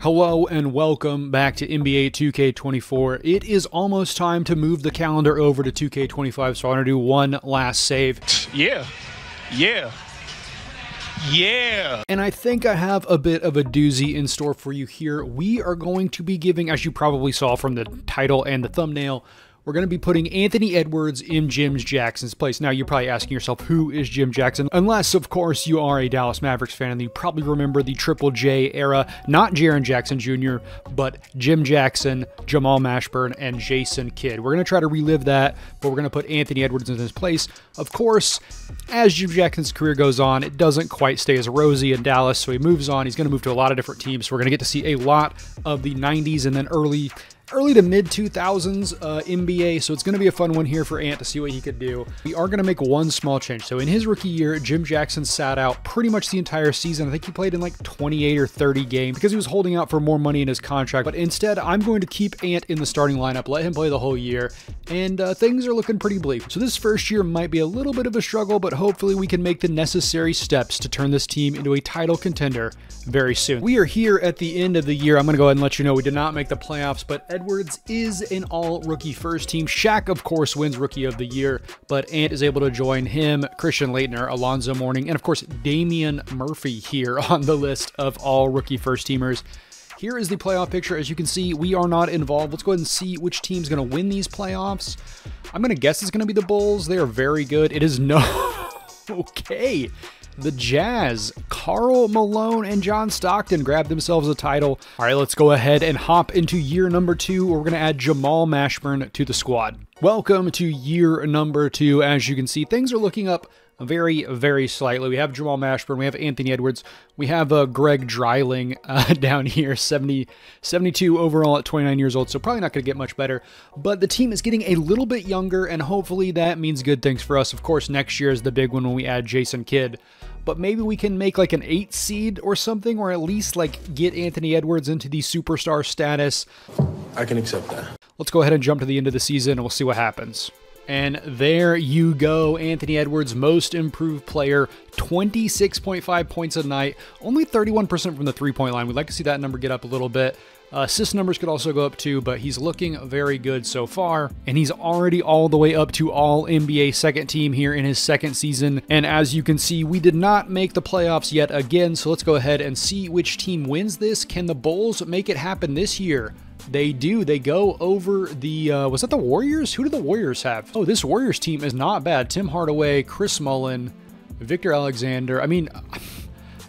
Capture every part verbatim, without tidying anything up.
Hello and welcome back to N B A two K twenty-four. It is almost time to move the calendar over to two K twenty-five, so I'm going to do one last save. Yeah. Yeah. Yeah. And I think I have a bit of a doozy in store for you here. We are going to be giving, as you probably saw from the title and the thumbnail, we're going to be putting Anthony Edwards in Jim Jackson's place. Now, you're probably asking yourself, who is Jim Jackson? Unless, of course, you are a Dallas Mavericks fan, and you probably remember the Triple J era, not Jaren Jackson Junior, but Jim Jackson, Jamal Mashburn, and Jason Kidd. We're going to try to relive that, but we're going to put Anthony Edwards in his place. Of course, as Jim Jackson's career goes on, it doesn't quite stay as rosy in Dallas, so he moves on. He's going to move to a lot of different teams, so we're going to get to see a lot of the nineties and then early early to mid two thousands uh, N B A, so it's going to be a fun one here for Ant to see what he could do. We are going to make one small change. So in his rookie year, Jim Jackson sat out pretty much the entire season. I think he played in like twenty-eight or thirty games because he was holding out for more money in his contract. But instead, I'm going to keep Ant in the starting lineup, let him play the whole year, and uh, things are looking pretty bleak. So this first year might be a little bit of a struggle, but hopefully we can make the necessary steps to turn this team into a title contender very soon. We are here at the end of the year. I'm going to go ahead and let you know we did not make the playoffs, but Edwards is an all-rookie first team. Shaq, of course, wins Rookie of the Year, but Ant is able to join him, Christian Laettner, Alonzo Mourning, and of course, Damian Murphy here on the list of all-rookie first teamers. Here is the playoff picture. As you can see, we are not involved. Let's go ahead and see which team's going to win these playoffs. I'm going to guess it's going to be the Bulls. They are very good. It is no... Okay. The Jazz, Karl Malone and John Stockton grabbed themselves a title. All right, let's go ahead and hop into year number two. We're going to add Jamal Mashburn to the squad. Welcome to year number two. As you can see, things are looking up very, very slightly. We have Jamal Mashburn. We have Anthony Edwards. We have uh, Greg Dreiling uh, down here, seventy, seventy-two overall at twenty-nine years old, so probably not going to get much better. But the team is getting a little bit younger, and hopefully that means good things for us. Of course, next year is the big one when we add Jason Kidd. But maybe we can make like an eight seed or something, or at least like get Anthony Edwards into the superstar status. I can accept that. Let's go ahead and jump to the end of the season, and we'll see what happens. And there you go, Anthony Edwards, most improved player, twenty-six point five points a night, only thirty-one percent from the three-point line. We'd like to see that number get up a little bit. Uh, assist numbers could also go up too, but he's looking very good so far, and he's already all the way up to all N B A second team here in his second season. And as you can see, we did not make the playoffs yet again, so let's go ahead and see which team wins this. Can the Bulls make it happen this year? They do. They go over the, uh, was that the Warriors? Who do the Warriors have? Oh, this Warriors team is not bad. Tim Hardaway, Chris Mullin, Victor Alexander. I mean,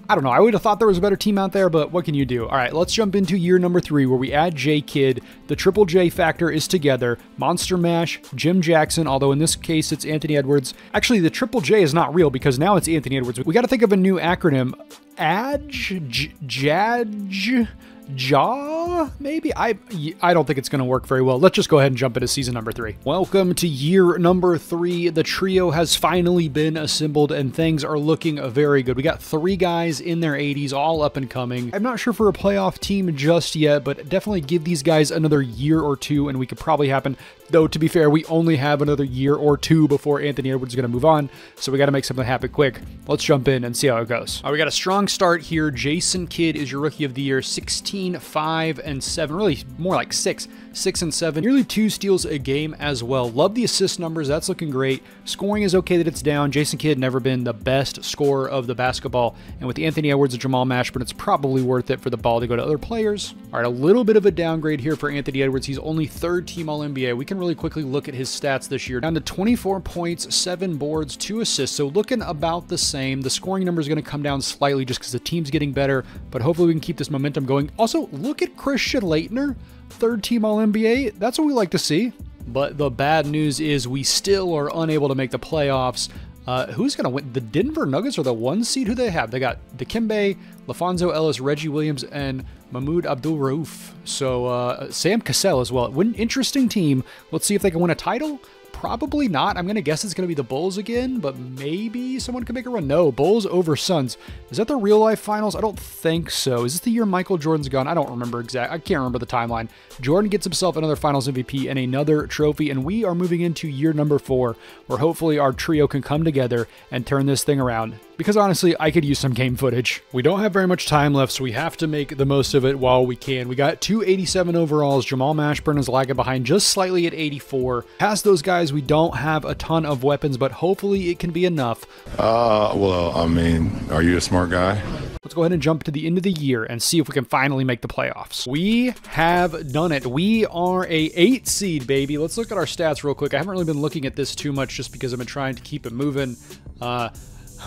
I don't know. I would have thought there was a better team out there, but what can you do? All right, let's jump into year number three where we add J Kidd. The Triple J factor is together. Monster Mash, Jim Jackson, although in this case it's Anthony Edwards. Actually, the Triple J is not real because now it's Anthony Edwards. We got to think of a new acronym. Adj, Jadj, Jaw, maybe? I I don't think it's going to work very well. Let's just go ahead and jump into season number three. Welcome to year number three. The trio has finally been assembled, and things are looking very good. We got three guys in their eighties, all up and coming. I'm not sure for a playoff team just yet, but definitely give these guys another year or two, and we could probably happen. Though, to be fair, we only have another year or two before Anthony Edwards is going to move on, so we got to make something happen quick. Let's jump in and see how it goes. All right, we got a strong start here. Jason Kidd is your Rookie of the Year, sixteen, five, and seven. Really, more like six, six, and seven. Nearly two steals a game as well. Love the assist numbers. That's looking great. Scoring is okay that it's down. Jason Kidd never been the best scorer of the basketball, and with Anthony Edwards and Jamal Mashburn, it's probably worth it for the ball to go to other players. All right, a little bit of a downgrade here for Anthony Edwards. He's only third team All N B A. We can really quickly look at his stats this year. Down to twenty-four points, seven boards, two assists. So looking about the same. The scoring number is going to come down slightly just because the team's getting better, but hopefully we can keep this momentum going. Also, look at Christian Laettner, third team All N B A. That's what we like to see. But the bad news is we still are unable to make the playoffs. Uh, who's going to win? The Denver Nuggets are the one seed. Who they have? They got Dikembe, LaPhonso Ellis, Reggie Williams, and Mahmoud Abdul-Rauf. So uh, Sam Cassell as well. An interesting team. Let's see if they can win a title. Probably not. I'm going to guess it's going to be the Bulls again, but maybe someone can make a run. No, Bulls over Suns. Is that the real life finals? I don't think so. Is this the year Michael Jordan's gone? I don't remember exact. I can't remember the timeline. Jordan gets himself another finals M V P and another trophy, and we are moving into year number four, where hopefully our trio can come together and turn this thing around because honestly, I could use some game footage. We don't have very much time left, so we have to make the most of it while we can. We got two eighty-seven overalls. Jamal Mashburn is lagging behind just slightly at eighty-four. Past those guys, we don't have a ton of weapons, but hopefully it can be enough. Uh, well, I mean, are you a smart guy? Let's go ahead and jump to the end of the year and see if we can finally make the playoffs. We have done it. We are a eight seed, baby. Let's look at our stats real quick. I haven't really been looking at this too much just because I've been trying to keep it moving. Uh,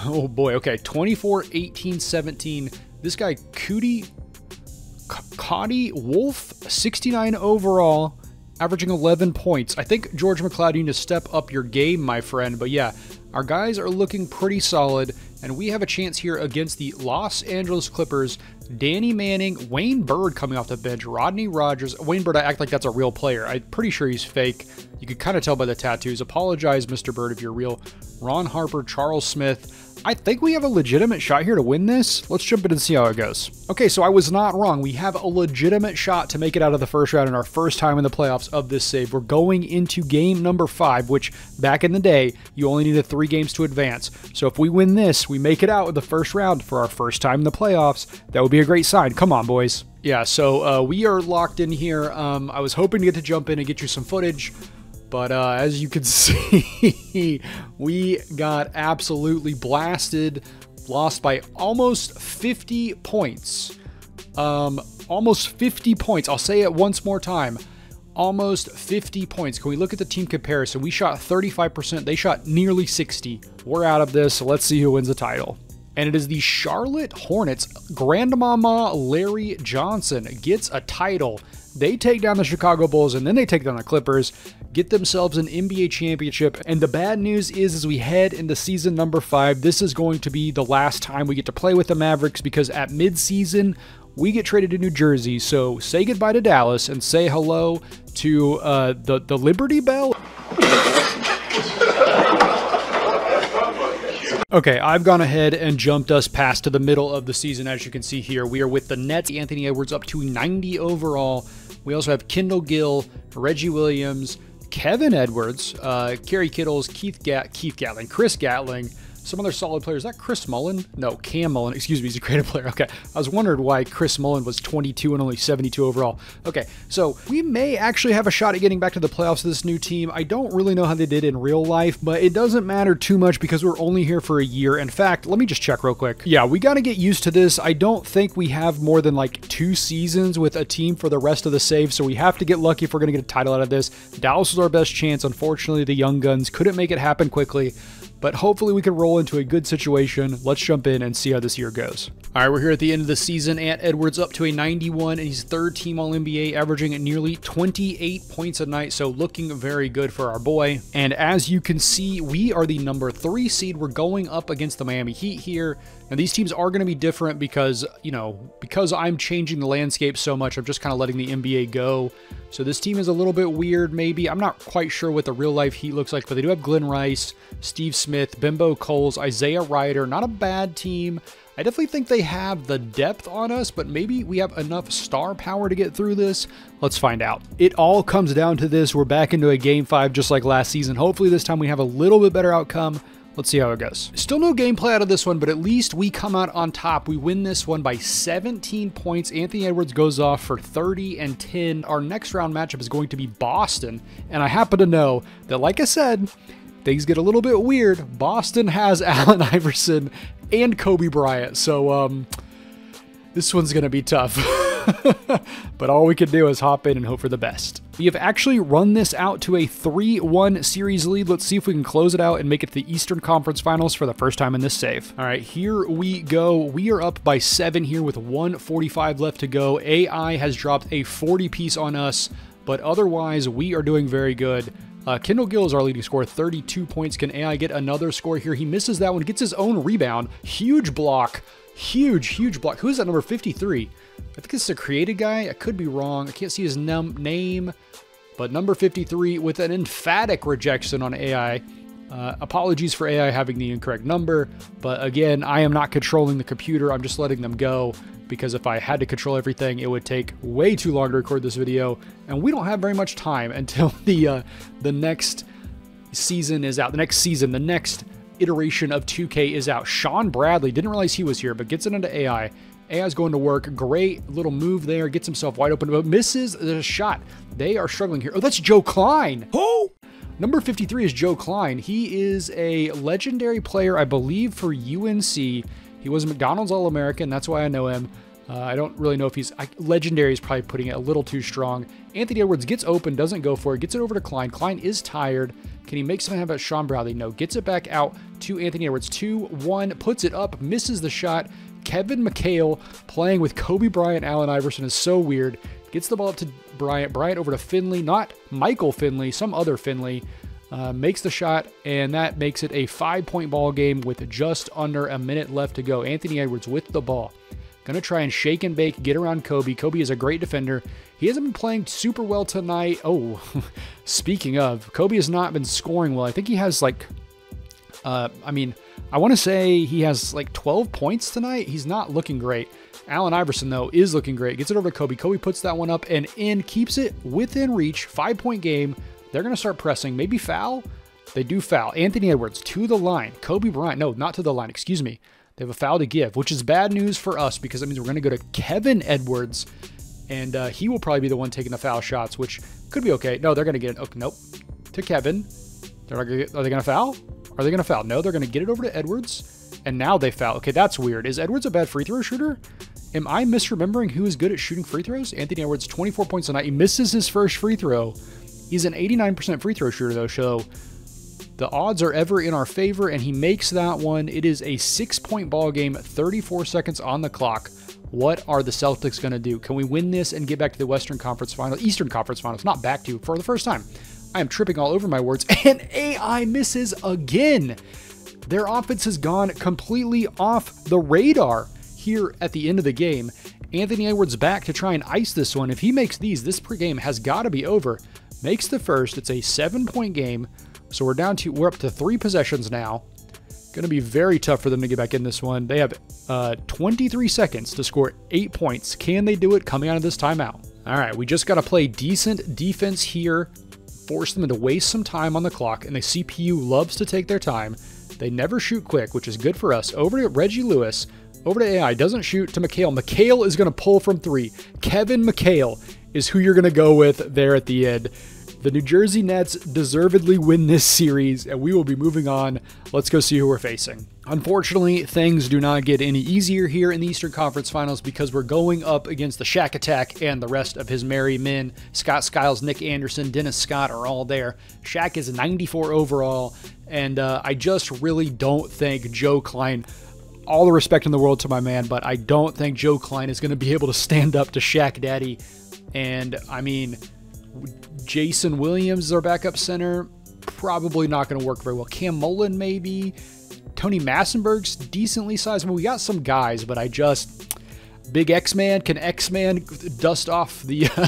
oh boy. Okay. twenty-four, eighteen, seventeen. This guy, Cootie, Cotty Wolf, sixty-nine overall, averaging eleven points. I think, George McLeod, you need to step up your game, my friend. But yeah, our guys are looking pretty solid, and we have a chance here against the Los Angeles Clippers. Danny Manning, Wayne Bird coming off the bench, Rodney Rogers. Wayne Bird, I act like that's a real player. I'm pretty sure he's fake. You could kind of tell by the tattoos. Apologize, Mister Bird, if you're real. Ron Harper, Charles Smith. I think we have a legitimate shot here to win this. Let's jump in and see how it goes. Okay, so I was not wrong. We have a legitimate shot to make it out of the first round in our first time in the playoffs of this save. We're going into game number five, which back in the day, you only needed three games to advance. So if we win this, we make it out with the first round for our first time in the playoffs. That would be a great sign. Come on, boys. Yeah, so uh, we are locked in here. Um, I was hoping to get to jump in and get you some footage. But uh, as you can see, we got absolutely blasted, lost by almost fifty points. Um, almost fifty points. I'll say it once more time. Almost fifty points. Can we look at the team comparison? We shot thirty-five percent. They shot nearly sixty. We're out of this. So let's see who wins the title. And it is the Charlotte Hornets. Grandmama Larry Johnson gets a title. They take down the Chicago Bulls, and then they take down the Clippers, get themselves an N B A championship. And the bad news is, as we head into season number five, this is going to be the last time we get to play with the Mavericks, because at midseason, we get traded to New Jersey. So say goodbye to Dallas and say hello to uh, the, the Liberty Bell. Okay, I've gone ahead and jumped us past to the middle of the season. As you can see here, we are with the Nets. Anthony Edwards up to ninety overall. We also have Kendall Gill, Reggie Williams, Kevin Edwards, uh, Kerry Kittles, Keith, Gat Keith Gatling, Chris Gatling, some other solid players. Is that Chris Mullin? No, Cam Mullin. Excuse me, he's a creative player. Okay, I was wondering why Chris Mullin was twenty-two and only seventy-two overall. Okay, so we may actually have a shot at getting back to the playoffs of this new team. I don't really know how they did in real life, but it doesn't matter too much because we're only here for a year. In fact, let me just check real quick. Yeah, we got to get used to this. I don't think we have more than like two seasons with a team for the rest of the save, so we have to get lucky if we're going to get a title out of this. Dallas was our best chance. Unfortunately, the young guns couldn't make it happen quickly, but hopefully we can roll into a good situation. Let's jump in and see how this year goes. All right, we're here at the end of the season. Ant Edwards up to a ninety-one, and he's third team All N B A, averaging at nearly twenty-eight points a night, so looking very good for our boy. And as you can see, we are the number three seed. We're going up against the Miami Heat here, and these teams are going to be different because, you know, because I'm changing the landscape so much, I'm just kind of letting the N B A go. So this team is a little bit weird, maybe. I'm not quite sure what the real-life Heat looks like, but they do have Glenn Rice, Steve Smith, Bimbo Coles, Isaiah Ryder. Not a bad team. I definitely think they have the depth on us, but maybe we have enough star power to get through this. Let's find out. It all comes down to this. We're back into a game five just like last season. Hopefully this time we have a little bit better outcome. Let's see how it goes. Still no gameplay out of this one, but at least we come out on top. We win this one by seventeen points. Anthony Edwards goes off for thirty and ten. Our next round matchup is going to be Boston. And I happen to know that, like I said, things get a little bit weird. Boston has Allen Iverson and Kobe Bryant. So um, this one's going to be tough. But all we can do is hop in and hope for the best. We have actually run this out to a three one series lead. Let's see if we can close it out and make it to the Eastern Conference Finals for the first time in this save. All right, here we go. We are up by seven here with one forty-five left to go. A I has dropped a forty piece on us, but otherwise we are doing very good. Uh, Kendall Gill is our leading scorer, thirty-two points. Can A I get another score here? He misses that one, gets his own rebound. Huge block, huge, huge block. Who is that number fifty-three? I think this is a created guy. I could be wrong. I can't see his num name, but number fifty-three with an emphatic rejection on A I. Uh, apologies for A I having the incorrect number, but again, I am not controlling the computer. I'm just letting them go, because if I had to control everything, it would take way too long to record this video, and we don't have very much time until the uh, the next season is out. The next season, the next iteration of two K is out. Sean Bradley, didn't realize he was here, but gets it into A I. A I's going to work. Great little move there. Gets himself wide open, but misses the shot. They are struggling here. Oh, that's Joe Klein. Who? Number fifty-three is Joe Klein. He is a legendary player, I believe, for U N C. He was a McDonald's All-American. That's why I know him. Uh, I don't really know if he's... I, legendary is probably putting it a little too strong. Anthony Edwards gets open, doesn't go for it, gets it over to Klein. Klein is tired. Can he make something about Sean Bradley? No. Gets it back out to Anthony Edwards. two one, puts it up, misses the shot. Kevin McHale playing with Kobe Bryant, Allen Iverson is so weird. Gets the ball up to Bryant. Bryant over to Finley. Not Michael Finley, some other Finley. Uh, makes the shot, and that makes it a five-point ball game with just under a minute left to go. Anthony Edwards with the ball. Going to try and shake and bake, get around Kobe. Kobe is a great defender. He hasn't been playing super well tonight. Oh, speaking of, Kobe has not been scoring well. I think he has like, uh, I mean, I want to say he has like twelve points tonight. He's not looking great. Allen Iverson, though, is looking great. Gets it over to Kobe. Kobe puts that one up and in, keeps it within reach. Five-point game. They're going to start pressing. Maybe foul? They do foul. Anthony Edwards to the line. Kobe Bryant. No, not to the line. Excuse me. They have a foul to give, which is bad news for us because that means we're going to go to Kevin Edwards, and uh, he will probably be the one taking the foul shots, which could be okay. No, they're going to get it. Oh, nope. To Kevin. They're not gonna get, are they going to foul? Are they going to foul? No, they're going to get it over to Edwards, and now they foul. Okay, that's weird. Is Edwards a bad free throw shooter? Am I misremembering who is good at shooting free throws? Anthony Edwards, twenty-four points tonight. He misses his first free throw. He's an eighty-nine percent free throw shooter, though, so... the odds are ever in our favor, and he makes that one. It is a six-point ball game, thirty-four seconds on the clock. What are the Celtics going to do? Can we win this and get back to the Western Conference Finals, Eastern Conference Finals, not back to, for the first time? I am tripping all over my words, and A I misses again. Their offense has gone completely off the radar here at the end of the game. Anthony Edwards back to try and ice this one. If he makes these, this pregame has got to be over. Makes the first. It's a seven-point game. So we're down to, we're up to three possessions now. Going to be very tough for them to get back in this one. They have uh, twenty-three seconds to score eight points. Can they do it coming out of this timeout? All right, we just got to play decent defense here. Force them to waste some time on the clock, and the C P U loves to take their time. They never shoot quick, which is good for us. Over to Reggie Lewis, over to A I, doesn't shoot to McHale. McHale is going to pull from three. Kevin McHale is who you're going to go with there at the end. The New Jersey Nets deservedly win this series, and we will be moving on. Let's go see who we're facing. Unfortunately, things do not get any easier here in the Eastern Conference Finals because we're going up against the Shaq Attack and the rest of his merry men. Scott Skiles, Nick Anderson, Dennis Scott are all there. Shaq is ninety-four overall, and uh, I just really don't think Joe Klein... all the respect in the world to my man, but I don't think Joe Klein is going to be able to stand up to Shaq Daddy. And, I mean... Jason Williams is our backup center. Probably not going to work very well. Cam Mullin, maybe. Tony Massenberg's decently sized. I mean, we got some guys, but I just... Big X-Man. Can X-Man dust off the uh,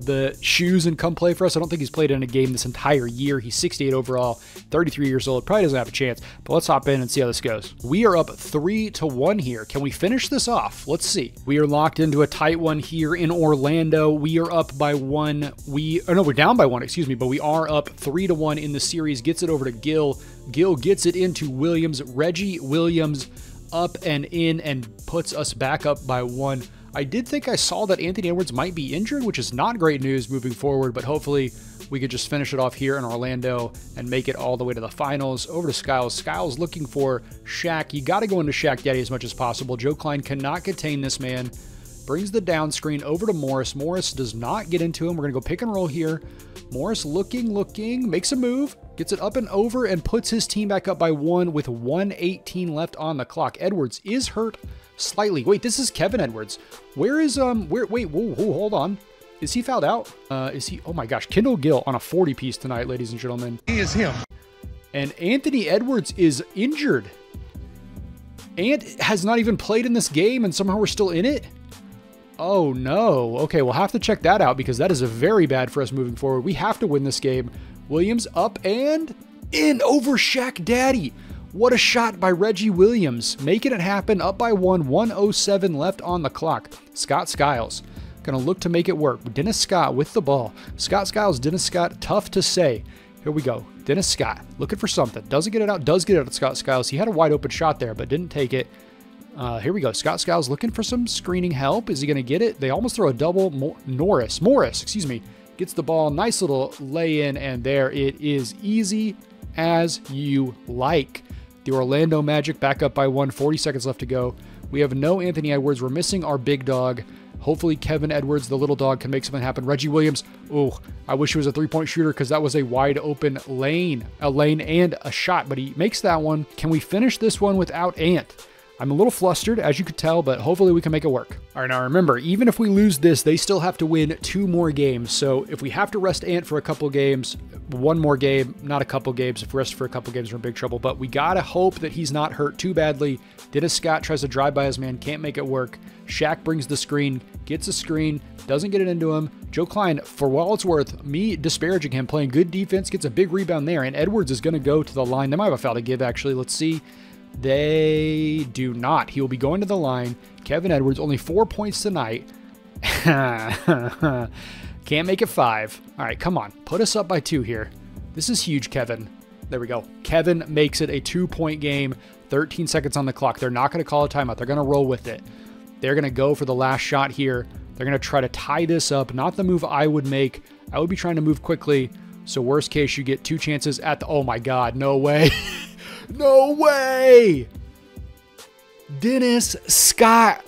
the shoes and come play for us? I don't think he's played in a game this entire year. He's sixty-eight overall, thirty-three years old. Probably doesn't have a chance, but let's hop in and see how this goes. We are up three to one here. Can we finish this off? Let's see. We are locked into a tight one here in Orlando. We are up by one. We, oh no, we're down by one, excuse me, but we are up three to one in the series. Gets it over to Gill. Gill gets it into Williams. Reggie Williams up and in and puts us back up by one. I did think I saw that Anthony Edwards might be injured, which is not great news moving forward, but hopefully we could just finish it off here in Orlando and make it all the way to the finals. Over to Skiles. Skiles looking for Shaq. You got to go into Shaq Daddy as much as possible. Joe Klein cannot contain this man. Brings the down screen over to Morris. Morris does not get into him. We're going to go pick and roll here. Morris looking, looking, makes a move, gets it up and over, and puts his team back up by one with one eighteen left on the clock. Edwards is hurt slightly. Wait, this is Kevin Edwards. Where is, um, where, wait, whoa, whoa, hold on. Is he fouled out? Uh, is he, oh my gosh, Kendall Gill on a forty piece tonight, ladies and gentlemen. He is him. And Anthony Edwards is injured. And has not even played in this game, and somehow we're still in it. Oh no. Okay, we'll have to check that out because that is very bad for us moving forward. We have to win this game. Williams up and in over Shaq Daddy. What a shot by Reggie Williams. Making it happen. Up by one. one oh seven left on the clock. Scott Skiles going to look to make it work. Dennis Scott with the ball. Scott Skiles, Dennis Scott, tough to say. Here we go. Dennis Scott, looking for something. Doesn't get it out. Does get it out to Scott Skiles. He had a wide open shot there, but didn't take it. Uh, here we go. Scott Skiles looking for some screening help. Is he going to get it? They almost throw a double. Mor Norris. Morris, excuse me, gets the ball. Nice little lay in, and there it is. Easy as you like. The Orlando Magic back up by one. forty seconds left to go. We have no Anthony Edwards. We're missing our big dog. Hopefully Kevin Edwards, the little dog, can make something happen. Reggie Williams. Oh, I wish he was a three-point shooter because that was a wide open lane. A lane and a shot, but he makes that one. Can we finish this one without Ant? I'm a little flustered, as you could tell, but hopefully we can make it work. All right, now remember, even if we lose this, they still have to win two more games. So if we have to rest Ant for a couple games, one more game, not a couple games. If we rest for a couple games, we're in big trouble. But we got to hope that he's not hurt too badly. Dennis Scott tries to drive by his man, can't make it work. Shaq brings the screen, gets a screen, doesn't get it into him. Joe Klein, for all it's worth, me disparaging him, playing good defense, gets a big rebound there. And Edwards is going to go to the line. They might have a foul to give, actually. Let's see. They do not. He will be going to the line. Kevin Edwards, only four points tonight. Can't make it five. All right, come on. Put us up by two here. This is huge, Kevin. There we go. Kevin makes it a two-point game. thirteen seconds on the clock. They're not going to call a timeout. They're going to roll with it. They're going to go for the last shot here. They're going to try to tie this up. Not the move I would make. I would be trying to move quickly. So worst case, you get two chances at the... Oh, my God. No way. No way! Dennis Scott,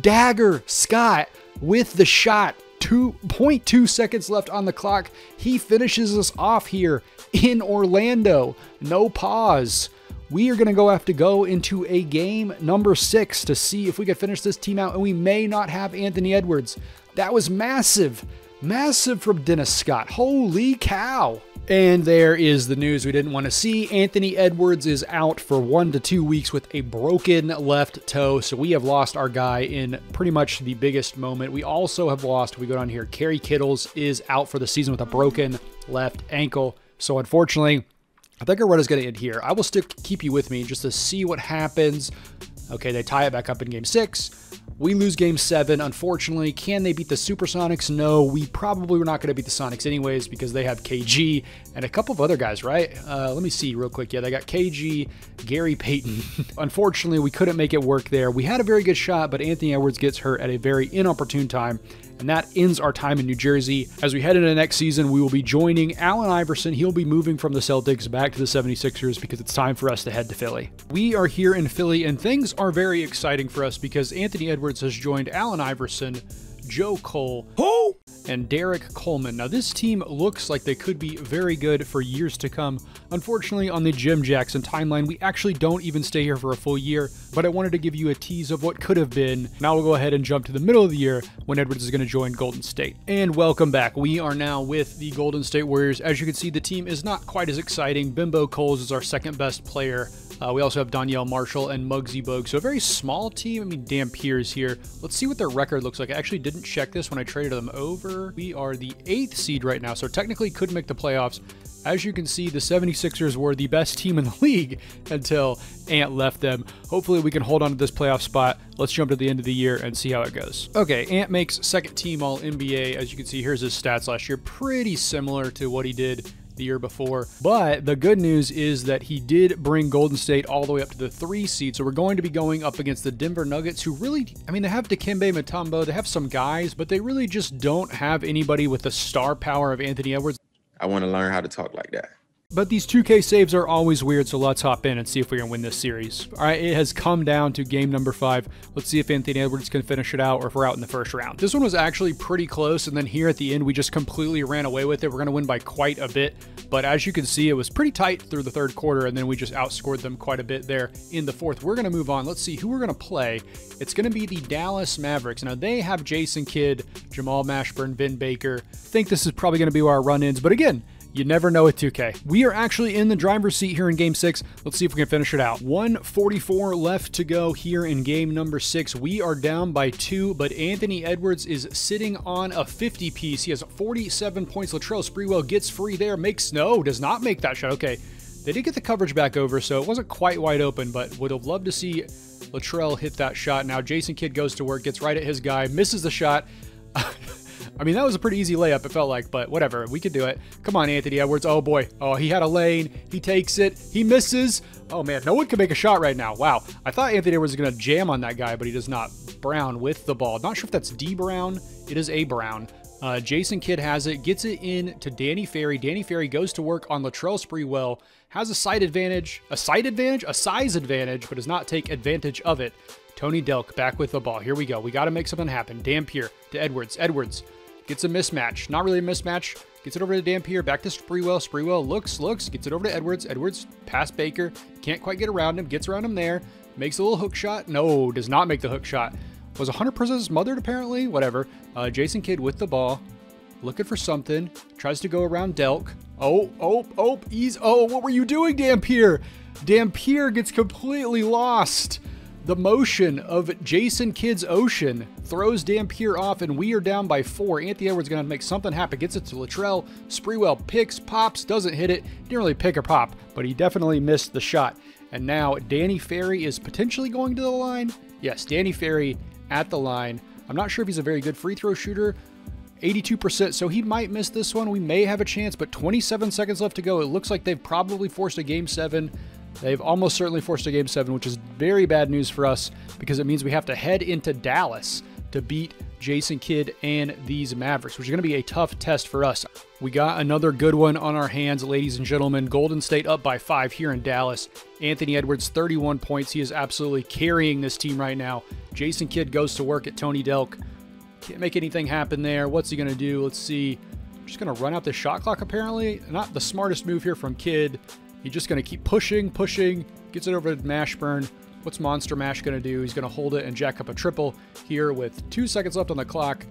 Dagger Scott with the shot. two point two seconds left on the clock. He finishes us off here in Orlando. No pause. We are going to go have to go into a game number six to see if we can finish this team out, and we may not have Anthony Edwards. That was massive. Massive from Dennis Scott. Holy cow. And there is the news we didn't want to see. Anthony Edwards is out for one to two weeks with a broken left toe. So we have lost our guy in pretty much the biggest moment. We also have lost, we go down here, Kerry Kittles is out for the season with a broken left ankle. So unfortunately, I think our run is going to end here. I will still keep you with me just to see what happens. Okay, they tie it back up in game six. We lose game seven, unfortunately. Can they beat the Supersonics? No, we probably were not going to beat the Sonics anyways because they have K G and a couple of other guys, right? Uh, let me see real quick. Yeah, they got K G, Gary Payton. Unfortunately, we couldn't make it work there. We had a very good shot, but Anthony Edwards gets hurt at a very inopportune time. And that ends our time in New Jersey. As we head into next season, we will be joining Allen Iverson. He'll be moving from the Celtics back to the seventy-sixers because it's time for us to head to Philly. We are here in Philly, and things are very exciting for us because Anthony Edwards has joined Allen Iverson, Joe Cole, oh! and Derek Coleman. Now, this team looks like they could be very good for years to come. Unfortunately, on the Jim Jackson timeline, we actually don't even stay here for a full year, but I wanted to give you a tease of what could have been. Now we'll go ahead and jump to the middle of the year when Edwards is going to join Golden State. And welcome back. We are now with the Golden State Warriors. As you can see, the team is not quite as exciting. Bimbo Coles is our second best player. Uh, we also have Donyell Marshall and Muggsy Bogues. So a very small team. I mean, Dampier is here. Let's see what their record looks like. I actually didn't check this when I traded them over. We are the eighth seed right now, so technically could make the playoffs. As you can see, the seventy-sixers were the best team in the league until Ant left them. Hopefully we can hold on to this playoff spot. Let's jump to the end of the year and see how it goes. Okay, Ant makes second team All N B A. As you can see, here's his stats last year. Pretty similar to what he did the year before, but the good news is that he did bring Golden State all the way up to the three seed. So we're going to be going up against the Denver Nuggets, who really, I mean, they have Dikembe Mutombo, they have some guys, but they really just don't have anybody with the star power of Anthony Edwards. I want to learn how to talk like that. But these two K saves are always weird, so let's hop in and see if we can win this series. All right, it has come down to game number five. Let's see if Anthony Edwards can finish it out or if we're out in the first round. This one was actually pretty close, and then here at the end, we just completely ran away with it. We're going to win by quite a bit, but as you can see, it was pretty tight through the third quarter, and then we just outscored them quite a bit there in the fourth. We're going to move on. Let's see who we're going to play. It's going to be the Dallas Mavericks. Now, they have Jason Kidd, Jamal Mashburn, Ben Baker. I think this is probably going to be our run-ins, but again, you never know with two K. We are actually in the driver's seat here in game six. Let's see if we can finish it out. one forty-four left to go here in game number six. We are down by two, but Anthony Edwards is sitting on a fifty piece. He has forty-seven points. Latrell Sprewell gets free there, makes, no, does not make that shot. Okay, they did get the coverage back over, so it wasn't quite wide open, but would have loved to see Latrell hit that shot. Now Jason Kidd goes to work, gets right at his guy, misses the shot. I mean, that was a pretty easy layup, it felt like, but whatever, we could do it. Come on, Anthony Edwards. Oh boy. Oh, he had a lane. He takes it. He misses. Oh man, no one can make a shot right now. Wow. I thought Anthony Edwards was going to jam on that guy, but he does not. Brown with the ball. Not sure if that's D Brown. It is A Brown. Uh, Jason Kidd has it, gets it in to Danny Ferry. Danny Ferry goes to work on Latrell Sprewell, has a sight advantage, a sight advantage, a size advantage, but does not take advantage of it. Tony Delk back with the ball. Here we go. We got to make something happen. Dampier to Edwards. Edwards gets a mismatch. Not really a mismatch. Gets it over to Dampier. Back to Sprewell. Sprewell looks, looks, gets it over to Edwards. Edwards past Baker. Can't quite get around him. Gets around him there. Makes a little hook shot. No, does not make the hook shot. Was one hundred percent smothered, apparently. Whatever. Uh, Jason Kidd with the ball. Looking for something. Tries to go around Delk. Oh, oh, oh, he's... Oh, what were you doing, Dampier? Dampier gets completely lost. The motion of Jason Kidd's ocean throws Dampier off, and we are down by four. Anthony Edwards going to make something happen. Gets it to Latrell. Sprewell picks, pops, doesn't hit it. He didn't really pick or pop, but he definitely missed the shot. And now Danny Ferry is potentially going to the line. Yes, Danny Ferry at the line. I'm not sure if he's a very good free throw shooter, eighty-two percent, so he might miss this one. We may have a chance, but twenty-seven seconds left to go. It looks like they've probably forced a game seven. They've almost certainly forced a game seven, which is very bad news for us because it means we have to head into Dallas to beat Jason Kidd and these Mavericks, which is going to be a tough test for us. We got another good one on our hands, ladies and gentlemen. Golden State up by five here in Dallas. Anthony Edwards, thirty-one points. He is absolutely carrying this team right now. Jason Kidd goes to work at Tony Delk. Can't make anything happen there. What's he going to do? Let's see. Just going to run out the shot clock, apparently. Not the smartest move here from Kidd. He's just going to keep pushing, pushing. Gets it over to Mashburn. What's Monster Mash going to do? He's going to hold it and jack up a triple here with two seconds left on the clock.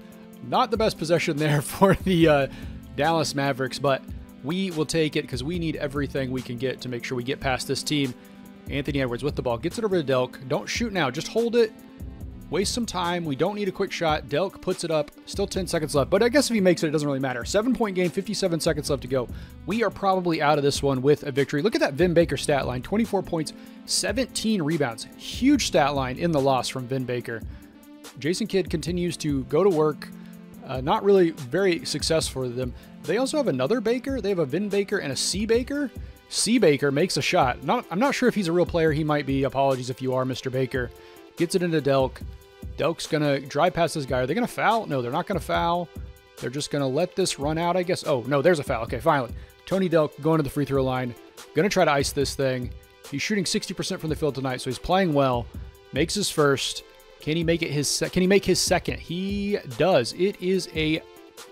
Not the best possession there for the uh, Dallas Mavericks, but we will take it because we need everything we can get to make sure we get past this team. Anthony Edwards with the ball. Gets it over to Delk. Don't shoot now. Just hold it. Waste some time. We don't need a quick shot. Delk puts it up. Still ten seconds left, but I guess if he makes it, it doesn't really matter. Seven-point game, fifty-seven seconds left to go. We are probably out of this one with a victory. Look at that Vin Baker stat line, twenty-four points, seventeen rebounds. Huge stat line in the loss from Vin Baker. Jason Kidd continues to go to work. Uh, not really very successful for them. They also have another Baker. They have a Vin Baker and a C Baker. C Baker makes a shot. Not, I'm not sure if he's a real player. He might be. Apologies if you are, Mister Baker. Gets it into Delk. Delk's going to drive past this guy. Are they going to foul? No, they're not going to foul. They're just going to let this run out, I guess. Oh, no, there's a foul. Okay, finally. Tony Delk going to the free throw line. Going to try to ice this thing. He's shooting sixty percent from the field tonight, so he's playing well. Makes his first. Can he make it his se- Can he make his second? He does. It is a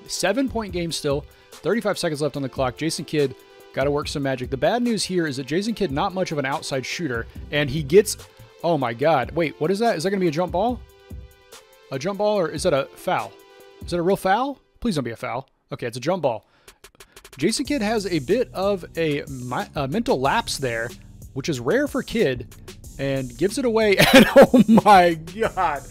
seven-point game still. thirty-five seconds left on the clock. Jason Kidd got to work some magic. The bad news here is that Jason Kidd, not much of an outside shooter, and he gets... Oh, my God. Wait, what is that? Is that going to be a jump ball? A jump ball, or is that a foul? Is that a real foul? Please don't be a foul. Okay, it's a jump ball. Jason Kidd has a bit of a, a mental lapse there, which is rare for Kidd, and gives it away. And oh my God,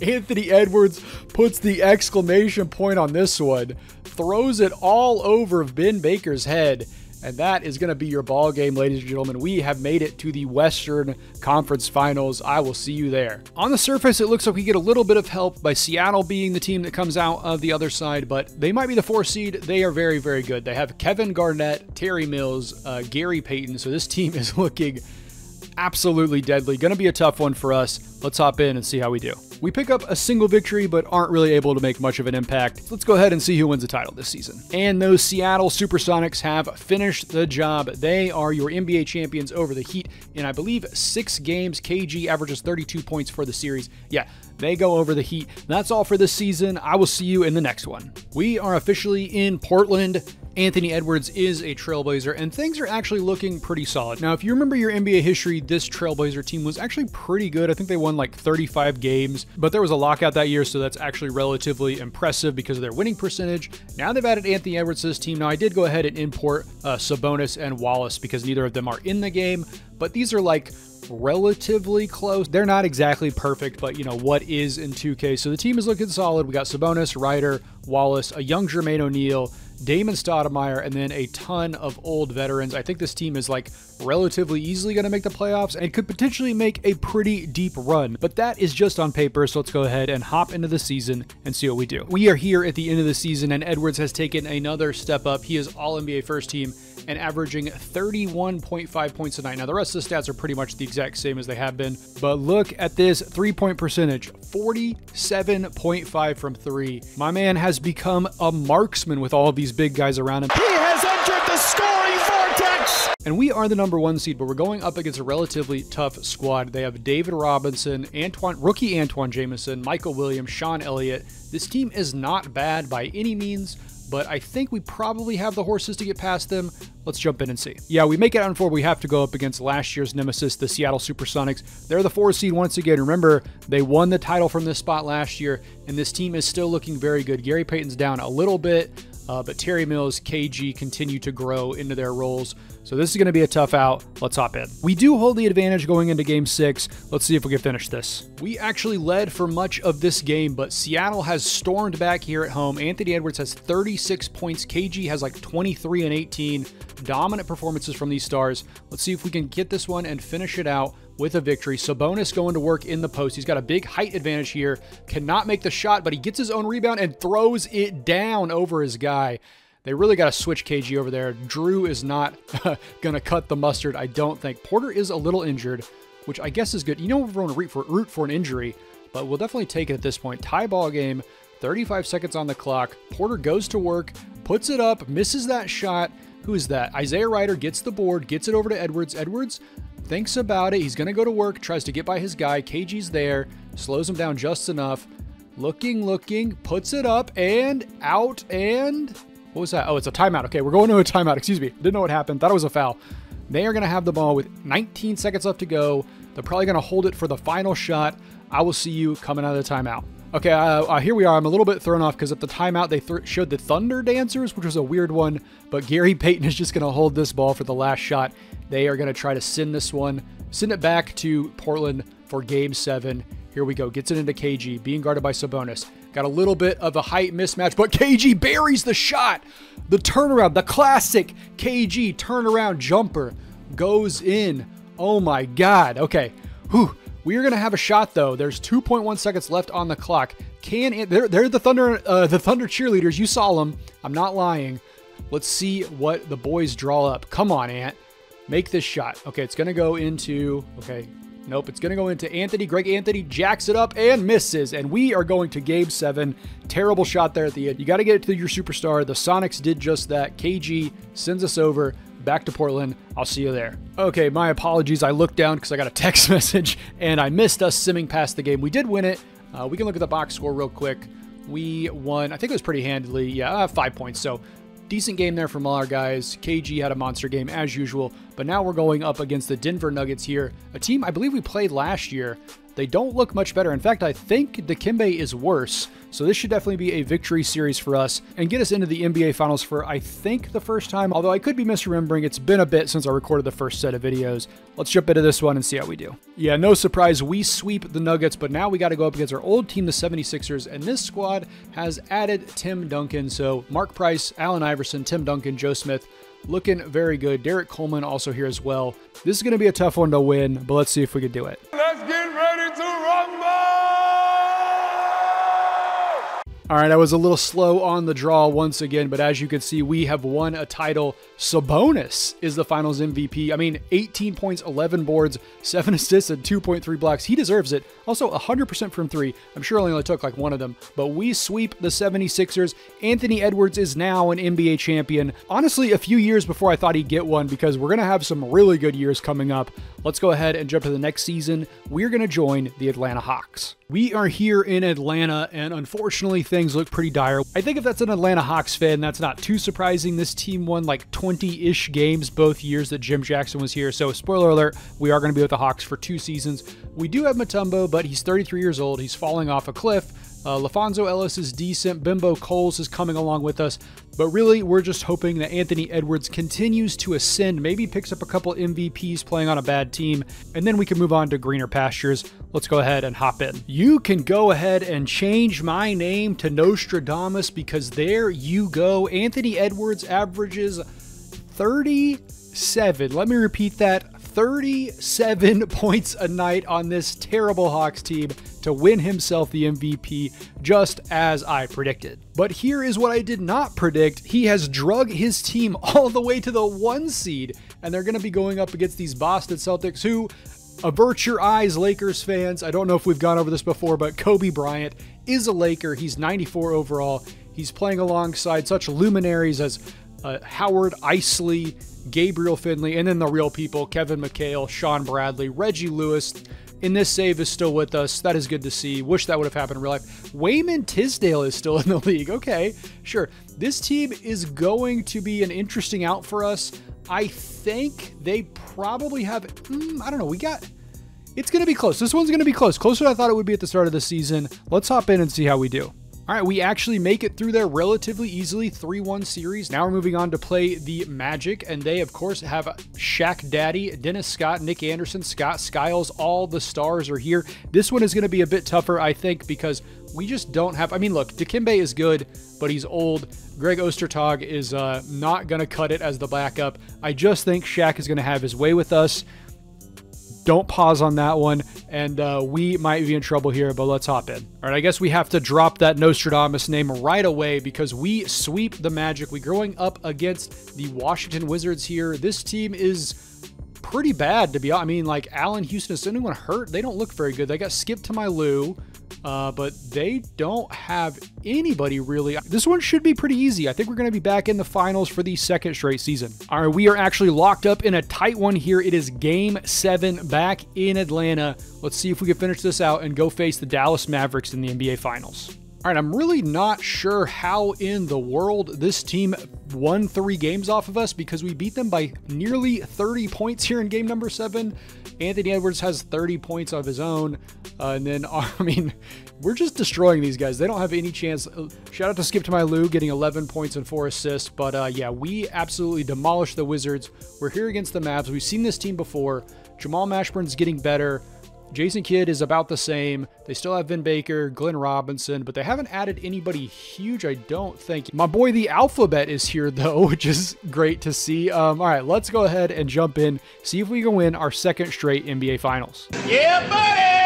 Anthony Edwards puts the exclamation point on this one, throws it all over Ben Baker's head. And that is going to be your ball game, ladies and gentlemen. We have made it to the Western Conference Finals. I will see you there. On the surface, it looks like we get a little bit of help by Seattle being the team that comes out of the other side, but they might be the four seed. They are very, very good. They have Kevin Garnett, Terry Mills, uh, Gary Payton. So this team is looking absolutely deadly. Going to be a tough one for us. Let's hop in and see how we do. We pick up a single victory, but aren't really able to make much of an impact. Let's go ahead and see who wins the title this season. And those Seattle Supersonics have finished the job. They are your N B A champions over the Heat in, I believe, six games. K G averages thirty-two points for the series. Yeah, they go over the Heat. That's all for this season. I will see you in the next one. We are officially in Portland. Anthony Edwards is a trailblazer, and things are actually looking pretty solid. Now, if you remember your N B A history, this trailblazer team was actually pretty good. I think they won like thirty-five games, but there was a lockout that year, so that's actually relatively impressive because of their winning percentage. Now they've added Anthony Edwards to this team. Now, I did go ahead and import uh, Sabonis and Wallace because neither of them are in the game, but these are like relatively close. They're not exactly perfect, but you know what is in two K. So the team is looking solid. We got Sabonis, Ryder, Wallace, a young Jermaine O'Neal, Damon Stoudemire, and then a ton of old veterans. I think this team is like relatively easily going to make the playoffs and could potentially make a pretty deep run, but that is just on paper. So let's go ahead and hop into the season and see what we do. We are here at the end of the season, and Edwards has taken another step up. He is all N B A first team and averaging thirty-one point five points a night. Now the rest of the stats are pretty much the exact same as they have been, but look at this three-point percentage, forty-seven point five from three. My man has become a marksman with all of these big guys around him. He has entered the scoring vortex! And we are the number one seed, but we're going up against a relatively tough squad. They have David Robinson, Antoine, rookie Antoine Jameson, Michael Williams, Sean Elliott. This team is not bad by any means, but I think we probably have the horses to get past them. Let's jump in and see. Yeah, we make it out in four. We have to go up against last year's nemesis, the Seattle Supersonics. They're the four seed once again. Remember, they won the title from this spot last year, and this team is still looking very good. Gary Payton's down a little bit, uh, but Terry Mills, K G continue to grow into their roles. So this is going to be a tough out. Let's hop in. We do hold the advantage going into game six. Let's see if we can finish this. We actually led for much of this game, but Seattle has stormed back here at home. Anthony Edwards has thirty-six points. K G has like twenty-three and eighteen. Dominant performances from these stars. Let's see if we can get this one and finish it out with a victory. Sabonis going to work in the post. He's got a big height advantage here. Cannot make the shot, but he gets his own rebound and throws it down over his guy. They really got to switch K G over there. Drew is not going to cut the mustard, I don't think. Porter is a little injured, which I guess is good. You know, we're going to root for, root for an injury, but we'll definitely take it at this point. Tie ball game, thirty-five seconds on the clock. Porter goes to work, puts it up, misses that shot. Who is that? Isaiah Rider gets the board, gets it over to Edwards. Edwards thinks about it. He's going to go to work, tries to get by his guy. K G's there, slows him down just enough. Looking, looking, puts it up and out and... What was that? Oh, it's a timeout. Okay, we're going to a timeout. Excuse me. Didn't know what happened. Thought it was a foul. They are going to have the ball with nineteen seconds left to go. They're probably going to hold it for the final shot. I will see you coming out of the timeout. Okay, uh, uh, here we are. I'm a little bit thrown off because at the timeout, they th showed the Thunder dancers, which was a weird one. But Gary Payton is just going to hold this ball for the last shot. They are going to try to send this one, send it back to Portland for game seven. Here we go. Gets it into K G, being guarded by Sabonis. Got a little bit of a height mismatch, but K G buries the shot. The turnaround, the classic K G turnaround jumper goes in. Oh my God. Okay. Whew. We are going to have a shot though. There's two point one seconds left on the clock. Can it, they're, they're the Thunder, uh, the Thunder cheerleaders. You saw them. I'm not lying. Let's see what the boys draw up. Come on, Ant. Make this shot. Okay. It's going to go into, okay. Nope, it's going to go into Anthony. Greg Anthony jacks it up and misses, and we are going to game seven. Terrible shot there at the end. You got to get it to your superstar. The Sonics did just that. K G sends us over back to Portland. I'll see you there. Okay, my apologies. I looked down because I got a text message, and I missed us simming past the game. We did win it. Uh, we can look at the box score real quick. We won, I think it was pretty handily. Yeah, uh, five points, so... Decent game there from all our guys. K G had a monster game as usual, but now we're going up against the Denver Nuggets here, a team I believe we played last year. They don't look much better. In fact, I think Dikembe is worse, so this should definitely be a victory series for us and get us into the N B A Finals for, I think, the first time, although I could be misremembering. It's been a bit since I recorded the first set of videos. Let's jump into this one and see how we do. Yeah, no surprise, we sweep the Nuggets, but now we got to go up against our old team, the seventy-sixers, and this squad has added Tim Duncan, so Mark Price, Allen Iverson, Tim Duncan, Joe Smith, looking very good. Derek Coleman also here as well. This is going to be a tough one to win, but let's see if we can do it. Let's get ready to rumble! All right, I was a little slow on the draw once again, but as you can see, we have won a title. Sabonis is the Finals M V P. I mean, eighteen points, eleven boards, seven assists, and two point three blocks. He deserves it. Also, one hundred percent from three. I'm sure only took like one of them, but we sweep the seventy-sixers. Anthony Edwards is now an N B A champion. Honestly, a few years before I thought he'd get one, because we're going to have some really good years coming up. Let's go ahead and jump to the next season. We're going to join the Atlanta Hawks. We are here in Atlanta, and unfortunately, things look pretty dire. I think if that's an Atlanta Hawks fan, that's not too surprising. This team won like twenty-ish games both years that Jim Jackson was here. So spoiler alert, we are going to be with the Hawks for two seasons. We do have Mutombo, but he's thirty-three years old. He's falling off a cliff. Uh, LaPhonso Ellis is decent. Bimbo Coles is coming along with us. But really, we're just hoping that Anthony Edwards continues to ascend, maybe picks up a couple M V Ps playing on a bad team, and then we can move on to greener pastures. Let's go ahead and hop in. You can go ahead and change my name to Nostradamus because there you go. Anthony Edwards averages thirty-seven. Let me repeat that. thirty-seven points a night on this terrible Hawks team to win himself the M V P, just as I predicted. But here is what I did not predict. He has drug his team all the way to the one seed, and they're going to be going up against these Boston Celtics who, avert your eyes, Lakers fans. I don't know if we've gone over this before, but Kobe Bryant is a Laker. He's ninety-four overall. He's playing alongside such luminaries as uh, Howard Isley, Gabriel Finley, and then the real people, Kevin McHale, Sean Bradley, Reggie Lewis. And this save is still with us. That is good to see. Wish that would have happened in real life. Wayman Tisdale is still in the league. Okay, sure. This team is going to be an interesting out for us. I think they probably have, mm, I don't know, we got, it's going to be close. This one's going to be close. Closer than I thought it would be at the start of the season. Let's hop in and see how we do. All right, we actually make it through there relatively easily, three one series. Now we're moving on to play the Magic, and they, of course, have Shaq Daddy, Dennis Scott, Nick Anderson, Scott Skiles. All the stars are here. This one is going to be a bit tougher, I think, because we just don't have... I mean, look, Dikembe is good, but he's old. Greg Ostertag is uh, not going to cut it as the backup. I just think Shaq is going to have his way with us. Don't pause on that one, and uh, we might be in trouble here, but let's hop in. All right, I guess we have to drop that Nostradamus name right away because we sweep the Magic. We're going up against the Washington Wizards here. This team is pretty bad, to be honest. I mean, like, Allen, Houston, is anyone hurt? They don't look very good. They got skipped to my Lou, uh, but they don't have anybody really. This one should be pretty easy. I think we're going to be back in the finals for the second straight season. All right, we are actually locked up in a tight one here. It is game seven back in Atlanta. Let's see if we can finish this out and go face the Dallas Mavericks in the N B A Finals. All right, I'm really not sure how in the world this team won three games off of us because we beat them by nearly thirty points here in game number seven. Anthony Edwards has thirty points of his own. Uh, and then, I mean, we're just destroying these guys. They don't have any chance. Shout out to Skip to My Lou getting eleven points and four assists. But uh, yeah, we absolutely demolished the Wizards. We're here against the Mavs. We've seen this team before. Jamal Mashburn's getting better. Jason Kidd is about the same. They still have Vin Baker, Glenn Robinson, but they haven't added anybody huge, I don't think. My boy, the Alphabet, is here, though, which is great to see. Um, all right, let's go ahead and jump in, see if we can win our second straight N B A Finals. Yeah, buddy!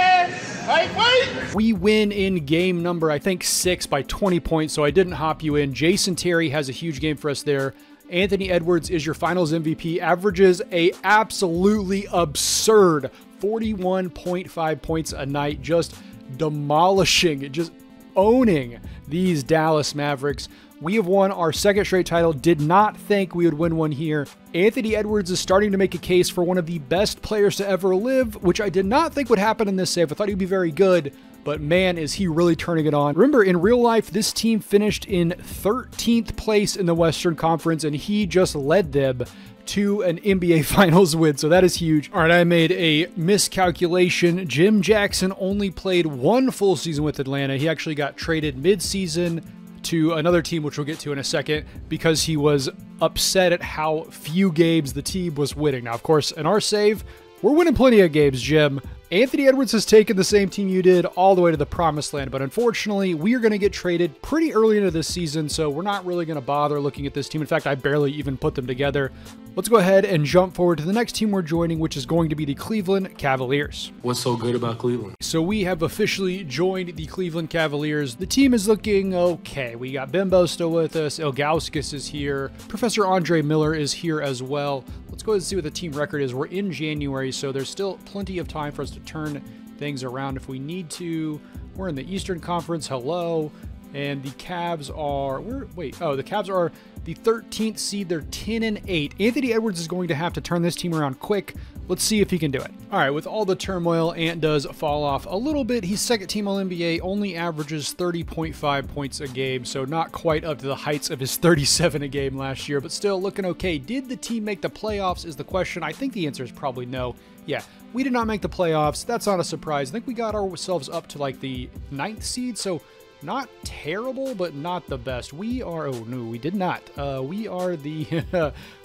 Wait, wait. We win in game number, I think, six by twenty points, so I didn't hop you in. Jason Terry has a huge game for us there. Anthony Edwards is your Finals M V P, averages a absolutely absurd forty-one point five points a night, just demolishing, just owning these Dallas Mavericks. We have won our second straight title. Did not think we would win one here. Anthony Edwards is starting to make a case for one of the best players to ever live, which I did not think would happen in this save. I thought he'd be very good, but man, is he really turning it on. Remember, in real life, this team finished in thirteenth place in the Western Conference, and he just led them to an N B A Finals win, so that is huge. All right, I made a miscalculation. Jim Jackson only played one full season with Atlanta. He actually got traded mid-season to another team, which we'll get to in a second, because he was upset at how few games the team was winning. Now, of course, in our save, we're winning plenty of games, Jim. Anthony Edwards has taken the same team you did all the way to the promised land, but unfortunately, we are going to get traded pretty early into this season, so we're not really going to bother looking at this team. In fact, I barely even put them together. Let's go ahead and jump forward to the next team we're joining, which is going to be the Cleveland Cavaliers. What's so good about Cleveland? So we have officially joined the Cleveland Cavaliers. The team is looking okay. We got Bimbo still with us. Ilgauskas is here. Professor Andre Miller is here as well. Let's go ahead and see what the team record is. We're in January, so there's still plenty of time for us to turn things around if we need to. We're in the Eastern Conference, hello, and the Cavs are, where, wait, oh, the Cavs are the thirteenth seed. They're ten and eight. Anthony Edwards is going to have to turn this team around quick. Let's see if he can do it. All right, with all the turmoil, Ant does fall off a little bit. He's second team All N B A, only averages thirty point five points a game, so not quite up to the heights of his thirty-seven a game last year, but still looking okay. Did the team make the playoffs is the question. I think the answer is probably no. Yeah, we did not make the playoffs. That's not a surprise. I think we got ourselves up to like the ninth seed, so Not terrible, but not the best. We are, oh no, we did not. Uh, we are the,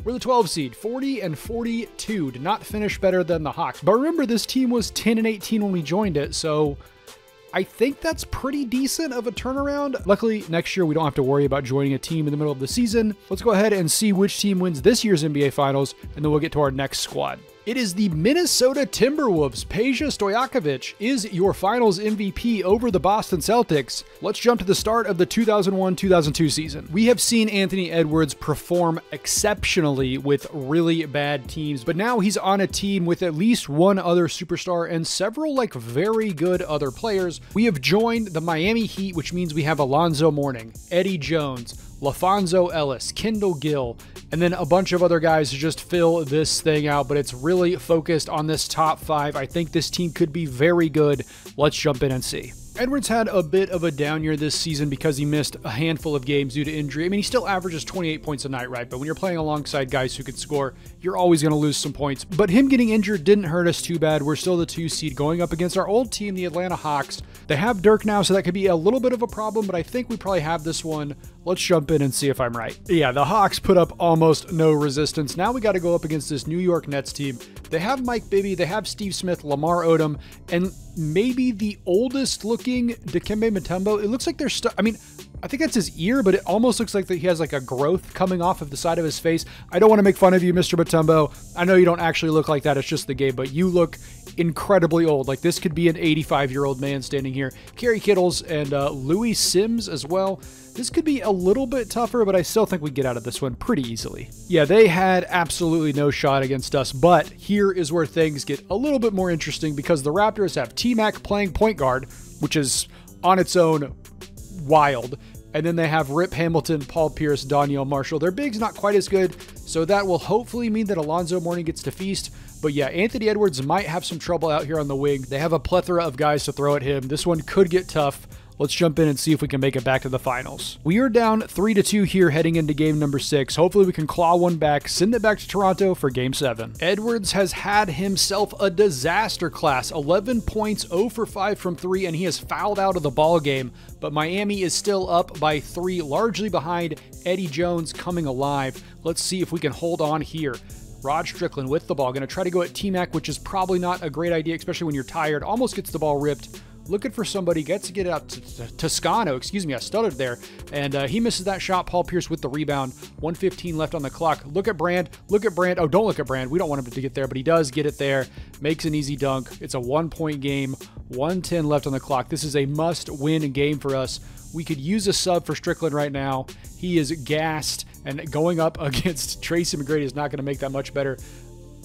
we're the twelve seed, forty and forty-two. Did not finish better than the Hawks. But remember, this team was ten and eighteen when we joined it, so I think that's pretty decent of a turnaround. Luckily, next year we don't have to worry about joining a team in the middle of the season. Let's go ahead and see which team wins this year's N B A Finals, and then we'll get to our next squad. It is the Minnesota Timberwolves. Peja Stojakovic is your finals M V P over the Boston Celtics. Let's jump to the start of the two thousand one two thousand two season. We have seen Anthony Edwards perform exceptionally with really bad teams, but now he's on a team with at least one other superstar and several like very good other players. We have joined the Miami Heat, which means we have Alonzo Mourning, Eddie Jones, LaPhonso Ellis, Kendall Gill, and then a bunch of other guys to just fill this thing out, but it's really focused on this top five. I think this team could be very good. Let's jump in and see. Edwards had a bit of a down year this season because he missed a handful of games due to injury. I mean, he still averages twenty-eight points a night, right? But when you're playing alongside guys who can score, you're always going to lose some points. But him getting injured didn't hurt us too bad. We're still the two seed going up against our old team, the Atlanta Hawks. They have Dirk now, so that could be a little bit of a problem, but I think we probably have this one. Let's jump in and see if I'm right. Yeah, the Hawks put up almost no resistance. Now we got to go up against this New York Nets team. They have Mike Bibby, they have Steve Smith, Lamar Odom, and maybe the oldest looking Dikembe Mutombo. It looks like they're stuck. I mean, I think that's his ear, but it almost looks like that he has like a growth coming off of the side of his face. I don't want to make fun of you, Mister Mutombo. I know you don't actually look like that. It's just the game, but you look incredibly old. Like this could be an eighty-five year old man standing here. Kerry Kittles and uh, Louis Sims as well. This could be a little bit tougher, but I still think we get out of this one pretty easily. Yeah, they had absolutely no shot against us, but here is where things get a little bit more interesting because the Raptors have T-Mac playing point guard, which is on its own wild. And then they have Rip Hamilton, Paul Pierce, Danielle Marshall. Their big's not quite as good, so that will hopefully mean that Alonzo Mourning gets to feast. But yeah, Anthony Edwards might have some trouble out here on the wing. They have a plethora of guys to throw at him. This one could get tough. Let's jump in and see if we can make it back to the finals. We are down three to two here heading into game number six. Hopefully we can claw one back, send it back to Toronto for game seven. Edwards has had himself a disaster class, eleven points, zero for five from three, and he has fouled out of the ball game. But Miami is still up by three, largely behind Eddie Jones coming alive. Let's see if we can hold on here. Rod Strickland with the ball, gonna try to go at T-Mac, which is probably not a great idea, especially when you're tired, almost gets the ball ripped. Looking for somebody, gets to get it out to Toscano, excuse me, I stuttered there, and uh, he misses that shot. Paul Pierce with the rebound, one fifteen left on the clock. Look at Brand, look at Brand, oh, don't look at Brand, we don't want him to get there, but he does get it there, makes an easy dunk. It's a one-point game, one ten left on the clock. This is a must-win game for us. We could use a sub for Strickland right now. He is gassed, and going up against Tracy McGrady is not going to make that much better.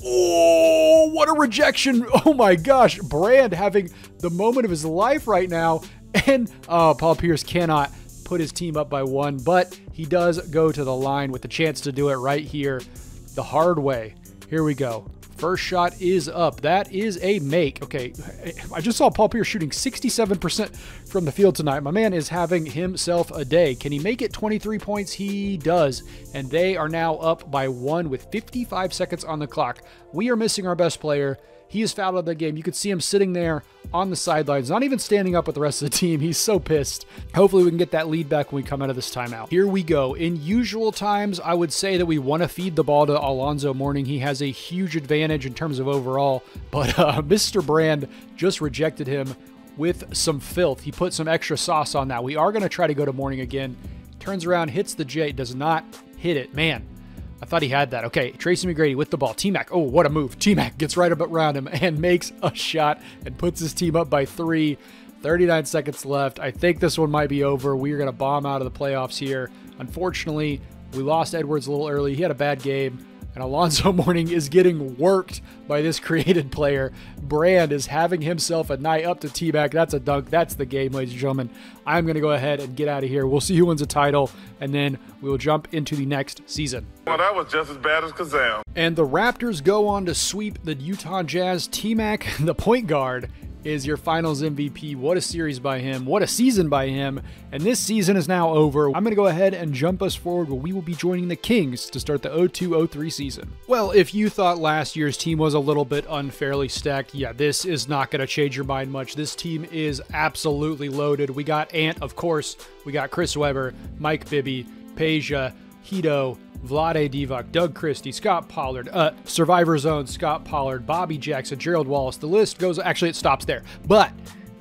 Oh, what a rejection. Oh my gosh. Brand having the moment of his life right now. And uh, Paul Pierce cannot put his team up by one, but he does go to the line with the chance to do it right here the hard way. Here we go. First shot is up. That is a make. Okay, I just saw Paul Pierce shooting sixty-seven percent from the field tonight. My man is having himself a day. Can he make it twenty-three points? He does. And they are now up by one with fifty-five seconds on the clock. We are missing our best player. He is fouled out of the game. You could see him sitting there on the sidelines, not even standing up with the rest of the team. He's so pissed. Hopefully we can get that lead back when we come out of this timeout. Here we go. In usual times, I would say that we want to feed the ball to Alonzo Mourning. He has a huge advantage in terms of overall, but uh, Mister Brand just rejected him with some filth. He put some extra sauce on that. We are going to try to go to Mourning again. Turns around, hits the J, does not hit it. Man, I thought he had that. Okay, Tracy McGrady with the ball. T-Mac, oh, what a move. T-Mac gets right up around him and makes a shot and puts his team up by three. thirty-nine seconds left. I think this one might be over. We are going to bomb out of the playoffs here. Unfortunately, we lost Edwards a little early. He had a bad game, and Alonzo Mourning is getting worked by this created player. Brand is having himself a night up to T-Mac. That's a dunk. That's the game, ladies and gentlemen. I'm going to go ahead and get out of here. We'll see who wins the title, and then we'll jump into the next season. Well, that was just as bad as Kazam. And the Raptors go on to sweep the Utah Jazz. T-Mac, the point guard, is your Finals M V P. What a series by him. What a season by him. And this season is now over. I'm going to go ahead and jump us forward where we will be joining the Kings to start the oh two oh three season. Well, if you thought last year's team was a little bit unfairly stacked, yeah, this is not going to change your mind much. This team is absolutely loaded. We got Ant, of course. We got Chris Webber, Mike Bibby, Peja, Hito, Vlade Divac, Doug Christie, Scott Pollard, uh, Survivor Zone, Scott Pollard, Bobby Jackson, Gerald Wallace. The list goes, actually it stops there. But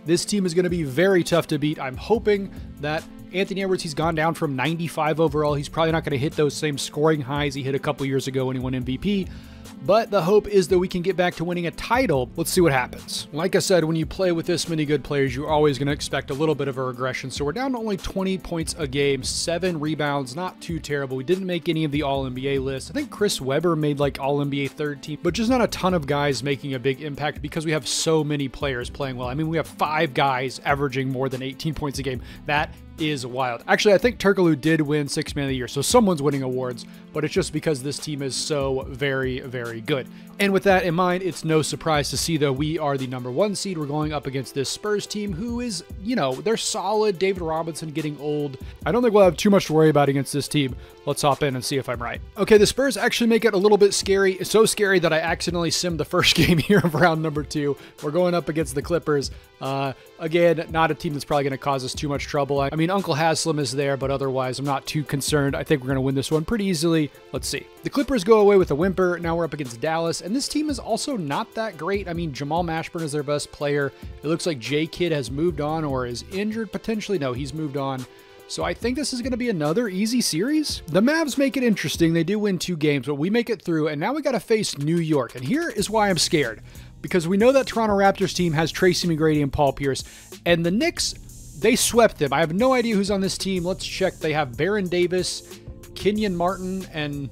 this team is going to be very tough to beat. I'm hoping that Anthony Edwards, he's gone down from ninety-five overall. He's probably not going to hit those same scoring highs he hit a couple years ago when he won M V P. But the hope is that we can get back to winning a title. Let's see what happens. Like I said, when you play with this many good players, you're always going to expect a little bit of a regression. So we're down to only twenty points a game, seven rebounds, not too terrible. We didn't make any of the All N B A lists. I think Chris Webber made like All N B A third team, but just not a ton of guys making a big impact because we have so many players playing well. I mean, we have five guys averaging more than eighteen points a game. That is wild. Actually, I think Turkoglu did win sixth man of the year, so someone's winning awards, but it's just because this team is so very, very good. And with that in mind, it's no surprise to see that we are the number one seed. We're going up against this Spurs team who is, you know, they're solid. David Robinson getting old. I don't think we'll have too much to worry about against this team. Let's hop in and see if I'm right. Okay, the Spurs actually make it a little bit scary. It's so scary that I accidentally simmed the first game here of round number two. We're going up against the Clippers. Uh, again, not a team that's probably going to cause us too much trouble. I mean, Uncle Haslam is there, but otherwise I'm not too concerned. I think we're going to win this one pretty easily. Let's see. The Clippers go away with a whimper. Now we're up against Dallas, and this team is also not that great. I mean, Jamal Mashburn is their best player. It looks like Jay Kidd has moved on or is injured potentially. No, he's moved on. So I think this is going to be another easy series. The Mavs make it interesting. They do win two games, but we make it through, and now we got to face New York. And here is why I'm scared, because we know that Toronto Raptors team has Tracy McGrady and Paul Pierce, and the Knicks, they swept them. I have no idea who's on this team. Let's check. They have Baron Davis, Kenyon Martin, and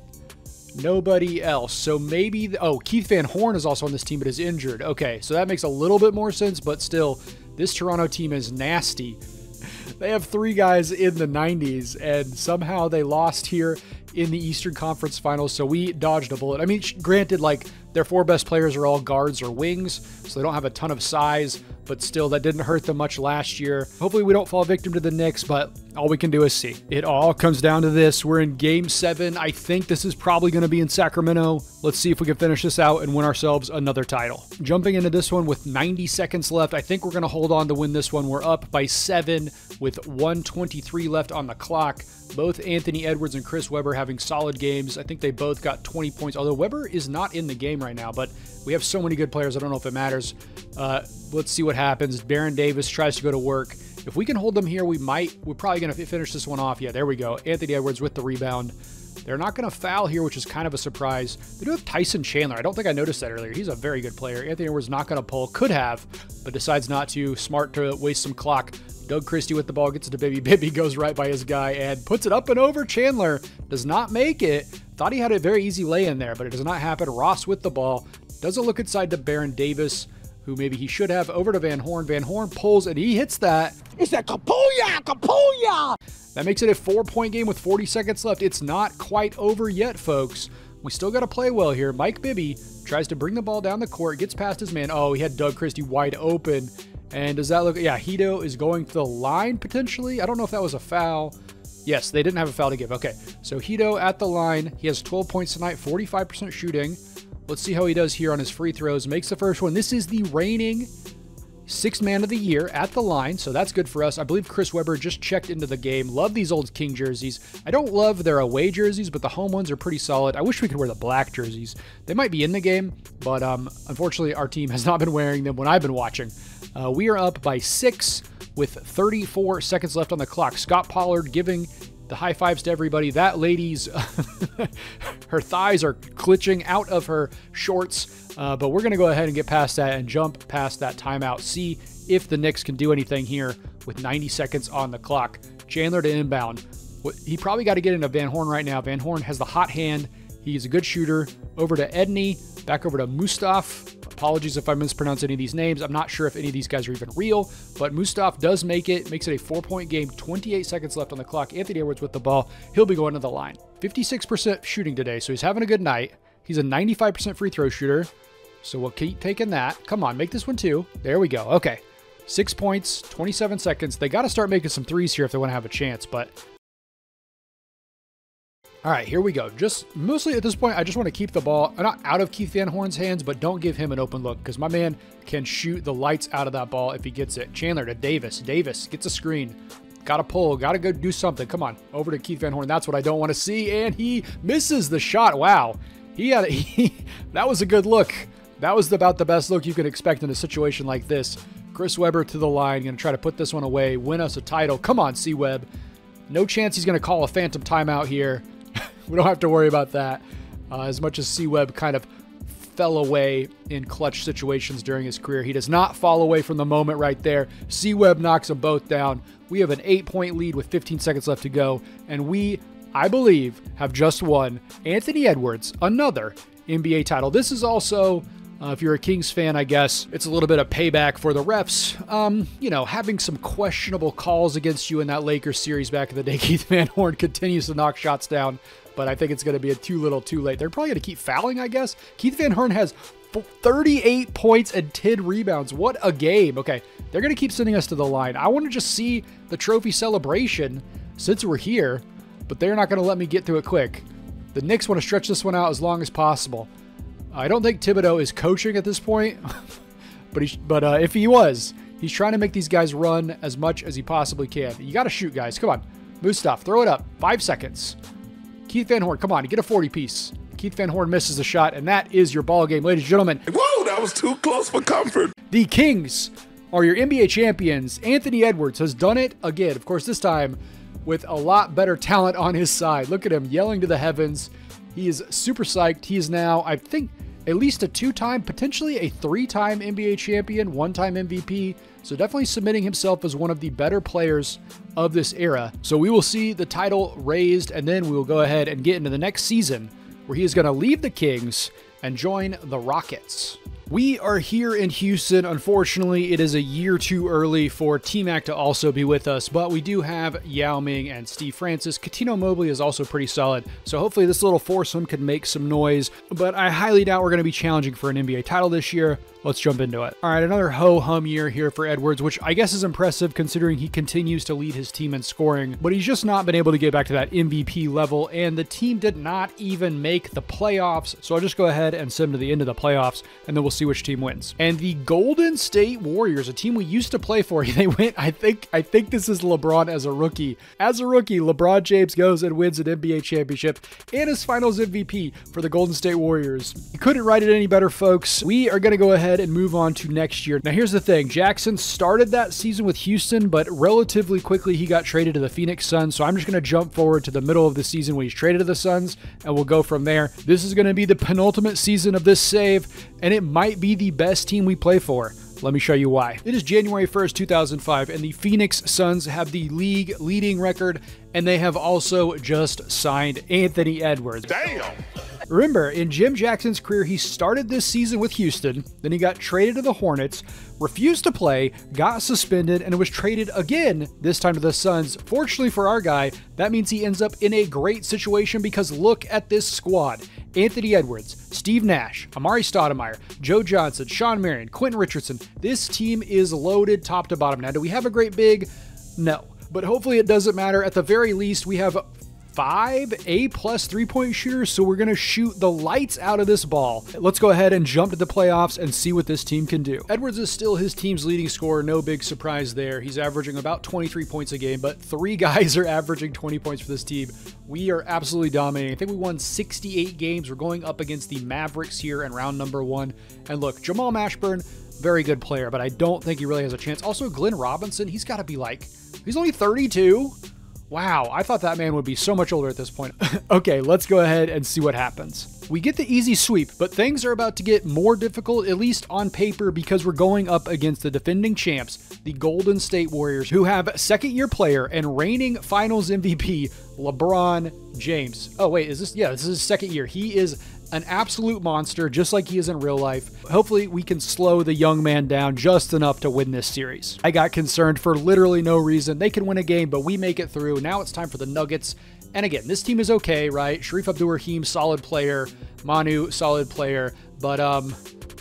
nobody else. So maybe, the, oh, Keith Van Horn is also on this team, but is injured. Okay, so that makes a little bit more sense, but still, this Toronto team is nasty. They have three guys in the nineties, and somehow they lost here in the Eastern Conference Finals, so we dodged a bullet. I mean, granted, like, their four best players are all guards or wings, so they don't have a ton of size, but still, that didn't hurt them much last year. Hopefully we don't fall victim to the Knicks, but all we can do is see. It all comes down to this. We're in game seven. I think this is probably going to be in Sacramento. Let's see if we can finish this out and win ourselves another title. Jumping into this one with ninety seconds left, I think we're going to hold on to win this one. We're up by seven with one twenty-three left on the clock. Both Anthony Edwards and Chris Webber having solid games. I think they both got twenty points, although Webber is not in the game right now, but we have so many good players, I don't know if it matters. Uh, let's see what happens. Baron Davis tries to go to work. If we can hold them here, we might. We're probably going to finish this one off. Yeah, there we go. Anthony Edwards with the rebound. They're not going to foul here, which is kind of a surprise. They do have Tyson Chandler. I don't think I noticed that earlier. He's a very good player. Anthony Edwards not going to pull. Could have, but decides not to. Smart to waste some clock. Doug Christie with the ball, gets it to Bibby. Bibby goes right by his guy and puts it up and over. Chandler does not make it. Thought he had a very easy lay in there, but it does not happen. Ross with the ball. Doesn't look inside to Baron Davis, who maybe he should have, over to Van Horn. Van Horn pulls, and he hits that. It's that Kapuya, Kapuya! That makes it a four-point game with forty seconds left. It's not quite over yet, folks. We still got to play well here. Mike Bibby tries to bring the ball down the court, gets past his man. Oh, he had Doug Christie wide open. And does that look, yeah, Hito is going to the line, potentially. I don't know if that was a foul. Yes, they didn't have a foul to give. Okay, so Hito at the line. He has twelve points tonight, forty-five percent shooting. Let's see how he does here on his free throws. Makes the first one. This is the reigning sixth man of the year at the line, so that's good for us. I believe Chris Webber just checked into the game. Love these old King jerseys. I don't love their away jerseys, but the home ones are pretty solid. I wish we could wear the black jerseys. They might be in the game, but um, unfortunately our team has not been wearing them when I've been watching. Uh, we are up by six with thirty-four seconds left on the clock. Scott Pollard giving the high fives to everybody. That lady's, her thighs are glitching out of her shorts, uh, but we're going to go ahead and get past that and jump past that timeout. See if the Knicks can do anything here with ninety seconds on the clock. Chandler to inbound. He probably got to get into Van Horn right now. Van Horn has the hot hand. He's a good shooter. Over to Edney, back over to Mustaf. Apologies if I mispronounce any of these names. I'm not sure if any of these guys are even real, but Mustaf does make it, makes it a four-point game, twenty-eight seconds left on the clock. Anthony Edwards with the ball. He'll be going to the line. fifty-six percent shooting today, so he's having a good night. He's a ninety-five percent free throw shooter. So we'll keep taking that. Come on, make this one too. There we go. Okay. Six points, twenty-seven seconds. They got to start making some threes here if they want to have a chance, but... All right, here we go. Just mostly at this point, I just want to keep the ball not out of Keith Van Horn's hands, but don't give him an open look because my man can shoot the lights out of that ball if he gets it. Chandler to Davis. Davis gets a screen. Got to pull. Got to go do something. Come on. Over to Keith Van Horn. That's what I don't want to see. And he misses the shot. Wow. He had he, that was a good look. That was about the best look you could expect in a situation like this. Chris Webber to the line. Going to try to put this one away. Win us a title. Come on, C-Web. No chance he's going to call a phantom timeout here. We don't have to worry about that uh, as much as C-Web kind of fell away in clutch situations during his career. He does not fall away from the moment right there. C-Web knocks them both down. We have an eight-point lead with fifteen seconds left to go, and we, I believe, have just won Anthony Edwards another N B A title. This is also, uh, if you're a Kings fan, I guess, it's a little bit of payback for the refs. Um, you know, having some questionable calls against you in that Lakers series back in the day. Keith Van Horn continues to knock shots down, but I think it's going to be a too little too late. They're probably going to keep fouling, I guess. Keith Van Horn has thirty-eight points and ten rebounds. What a game. Okay, they're going to keep sending us to the line. I want to just see the trophy celebration since we're here, but they're not going to let me get through it quick. The Knicks want to stretch this one out as long as possible. I don't think Thibodeau is coaching at this point, but, he, but uh, if he was, he's trying to make these guys run as much as he possibly can. You got to shoot, guys. Come on. Mustaf, throw it up. Five seconds. Keith Van Horn, come on, get a forty-piece. Keith Van Horn misses the shot, and that is your ball game, ladies and gentlemen. Whoa, that was too close for comfort. The Kings are your N B A champions. Anthony Edwards has done it again. Of course, this time with a lot better talent on his side. Look at him yelling to the heavens. He is super psyched. He is now, I think, at least a two-time, potentially a three-time N B A champion, one-time M V P. So definitely submitting himself as one of the better players of this era. So we will see the title raised, and then we will go ahead and get into the next season where he is going to leave the Kings and join the Rockets. We are here in Houston. Unfortunately, it is a year too early for T-Mac to also be with us, but we do have Yao Ming and Steve Francis. Cuttino Mobley is also pretty solid, so hopefully this little foursome can make some noise, but I highly doubt we're going to be challenging for an N B A title this year. Let's jump into it. All right, another ho-hum year here for Edwards, which I guess is impressive considering he continues to lead his team in scoring, but he's just not been able to get back to that M V P level, and the team did not even make the playoffs, so I'll just go ahead and send him to the end of the playoffs, and then we'll see which team wins. And the Golden State Warriors, a team we used to play for, they went, I think, I think this is LeBron as a rookie. As a rookie, LeBron James goes and wins an N B A championship and his finals M V P for the Golden State Warriors. You couldn't write it any better, folks. We are going to go ahead and move on to next year. Now, here's the thing. Jackson started that season with Houston, but relatively quickly he got traded to the Phoenix Suns. So I'm just going to jump forward to the middle of the season when he's traded to the Suns, and we'll go from there. This is going to be the penultimate season of this save, and it might be the best team we play for. Let me show you why. It is January first, two thousand five, and the Phoenix Suns have the league leading record, and they have also just signed Anthony Edwards. Damn! Remember, in Jim Jackson's career, he started this season with Houston, then he got traded to the Hornets, refused to play, got suspended, and was traded again, this time to the Suns. Fortunately for our guy, that means he ends up in a great situation because look at this squad. Anthony Edwards, Steve Nash, Amari Stoudemire, Joe Johnson, Sean Marion, Quentin Richardson. This team is loaded top to bottom. Now, do we have a great big? No, but hopefully it doesn't matter. At the very least, we have five A-plus three-point shooters, so we're going to shoot the lights out of this ball. Let's go ahead and jump to the playoffs and see what this team can do. Edwards is still his team's leading scorer. No big surprise there. He's averaging about twenty-three points a game, but three guys are averaging twenty points for this team. We are absolutely dominating. I think we won sixty-eight games. We're going up against the Mavericks here in round number one. And look, Jamal Mashburn, very good player, but I don't think he really has a chance. Also, Glenn Robinson, he's got to be like, he's only thirty-two. Wow, I thought that man would be so much older at this point. Okay, let's go ahead and see what happens. We get the easy sweep, but things are about to get more difficult, at least on paper, because we're going up against the defending champs, the Golden State Warriors, who have second-year player and reigning finals M V P, LeBron James. Oh, wait, is this? Yeah, this is his second year. He is an absolute monster, just like he is in real life. Hopefully we can slow the young man down just enough to win this series. I got concerned for literally no reason. They can win a game, but we make it through. Now it's time for the Nuggets. And again, this team is okay, right? Sharif Abdul-Rahim, solid player. Manu, solid player. But um,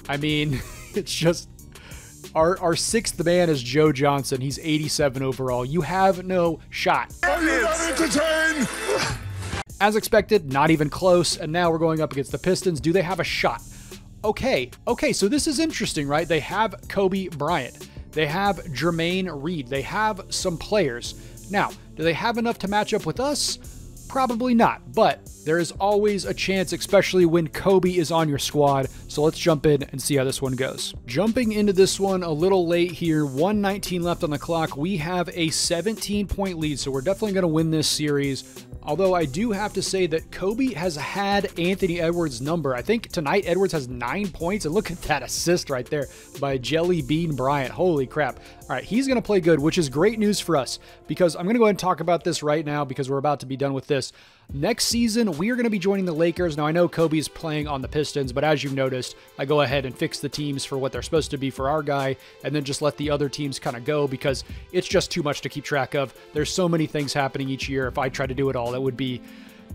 I mean, it's just our our sixth man is Joe Johnson. He's eighty-seven overall. You have no shot. Are you not entertained? As expected, not even close. And now we're going up against the Pistons. Do they have a shot? Okay. Okay, so this is interesting, right? They have Kobe Bryant. They have Jermaine Reed. They have some players. Now, do they have enough to match up with us? Probably not, but there is always a chance, especially when Kobe is on your squad. So let's jump in and see how this one goes. Jumping into this one a little late here, one nineteen left on the clock. We have a seventeen point lead, so we're definitely going to win this series. Although I do have to say that Kobe has had Anthony Edwards' number. I think tonight Edwards has nine points. And look at that assist right there by Jelly Bean Bryant. Holy crap. All right, he's going to play good, which is great news for us because I'm going to go ahead and talk about this right now because we're about to be done with this. Next season, we are going to be joining the Lakers. Now, I know Kobe is playing on the Pistons, but as you've noticed, I go ahead and fix the teams for what they're supposed to be for our guy and then just let the other teams kind of go because it's just too much to keep track of. There's so many things happening each year. If I try to do it all, that would be...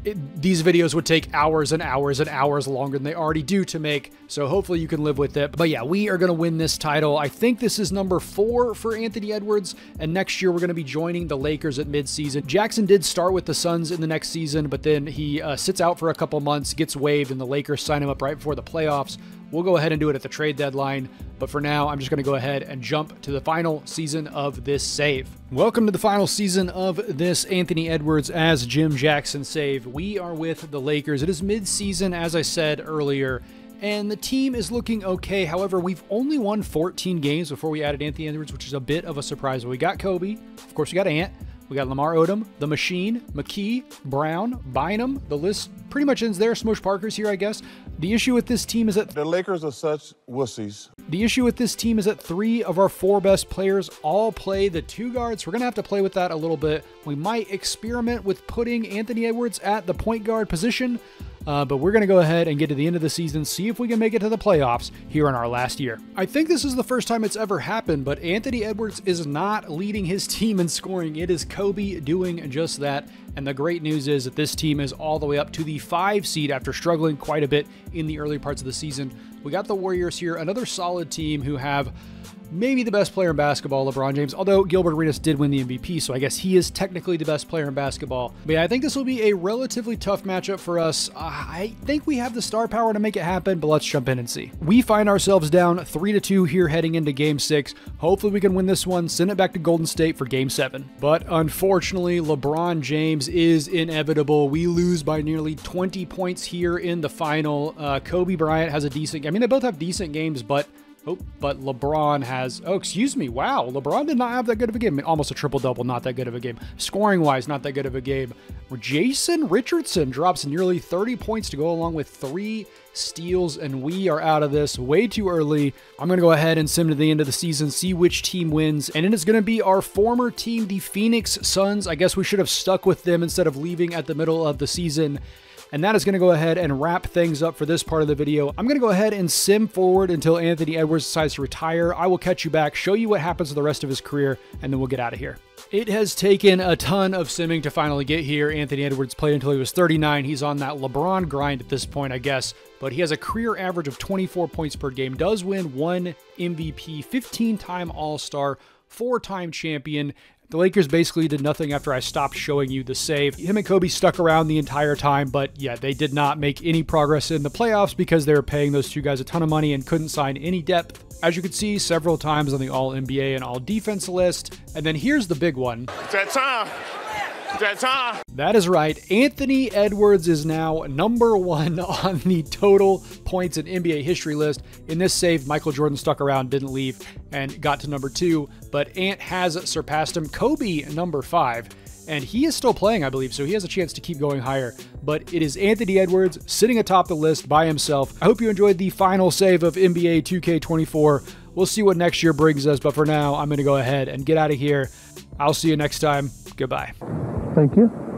It, these videos would take hours and hours and hours longer than they already do to make, so hopefully you can live with it. But yeah, we are going to win this title. I think this is number four for Anthony Edwards, and next year we're going to be joining the Lakers at midseason. Jackson did start with the Suns in the next season, but then he uh, sits out for a couple months, gets waived, and the Lakers sign him up right before the playoffs. We'll go ahead and do it at the trade deadline, but for now, I'm just going to go ahead and jump to the final season of this save. Welcome to the final season of this Anthony Edwards as Jim Jackson save. We are with the Lakers. It is mid-season, as I said earlier, and the team is looking okay. However, we've only won fourteen games before we added Anthony Edwards, which is a bit of a surprise. We got Kobe. Of course, we got Ant. We got Lamar Odom, The Machine, McKee, Brown, Bynum. The list pretty much ends there. Smush Parker's here, I guess. The issue with this team is that the Lakers are such wussies. The issue with this team is that three of our four best players all play the two guards. We're going to have to play with that a little bit. We might experiment with putting Anthony Edwards at the point guard position, uh, but we're going to go ahead and get to the end of the season, see if we can make it to the playoffs here in our last year. I think this is the first time it's ever happened, but Anthony Edwards is not leading his team in scoring. It is Kobe doing just that. And the great news is that this team is all the way up to the five seed after struggling quite a bit in the early parts of the season. We got the Warriors here, another solid team who have maybe the best player in basketball, LeBron James, although Gilbert Arenas did win the M V P, so I guess he is technically the best player in basketball. But yeah, I think this will be a relatively tough matchup for us. Uh, I think we have the star power to make it happen, but let's jump in and see. We find ourselves down three to two here heading into game six. Hopefully we can win this one, send it back to Golden State for game seven. But unfortunately, LeBron James is inevitable. We lose by nearly twenty points here in the final. Uh, Kobe Bryant has a decent, I mean, they both have decent games, but Oh, but LeBron has, oh, excuse me. Wow, LeBron did not have that good of a game. I mean, almost a triple-double, not that good of a game. Scoring-wise, not that good of a game. Jason Richardson drops nearly thirty points to go along with three steals, and we are out of this way too early. I'm going to go ahead and sim to the end of the season, see which team wins, and it is going to be our former team, the Phoenix Suns. I guess we should have stuck with them instead of leaving at the middle of the season. And that is going to go ahead and wrap things up for this part of the video. I'm going to go ahead and sim forward until Anthony Edwards decides to retire. I will catch you back, show you what happens to the rest of his career, and then we'll get out of here. It has taken a ton of simming to finally get here. Anthony Edwards played until he was thirty-nine. He's on that LeBron grind at this point, I guess. But he has a career average of twenty-four points per game, does win one M V P, fifteen-time All-Star, four-time champion. The Lakers basically did nothing after I stopped showing you the save. Him and Kobe stuck around the entire time, but yeah, they did not make any progress in the playoffs because they were paying those two guys a ton of money and couldn't sign any depth. As you can see, several times on the All N B A and All Defense list. And then here's the big one. It's that time. That's high. That is right. Anthony Edwards is now number one on the total points in N B A history list. In this save, Michael Jordan stuck around, didn't leave, and got to number two. But Ant has surpassed him. Kobe, number five. And he is still playing, I believe, so he has a chance to keep going higher. But it is Anthony Edwards sitting atop the list by himself. I hope you enjoyed the final save of N B A two K twenty-four. We'll see what next year brings us. But for now, I'm going to go ahead and get out of here. I'll see you next time. Goodbye. Thank you.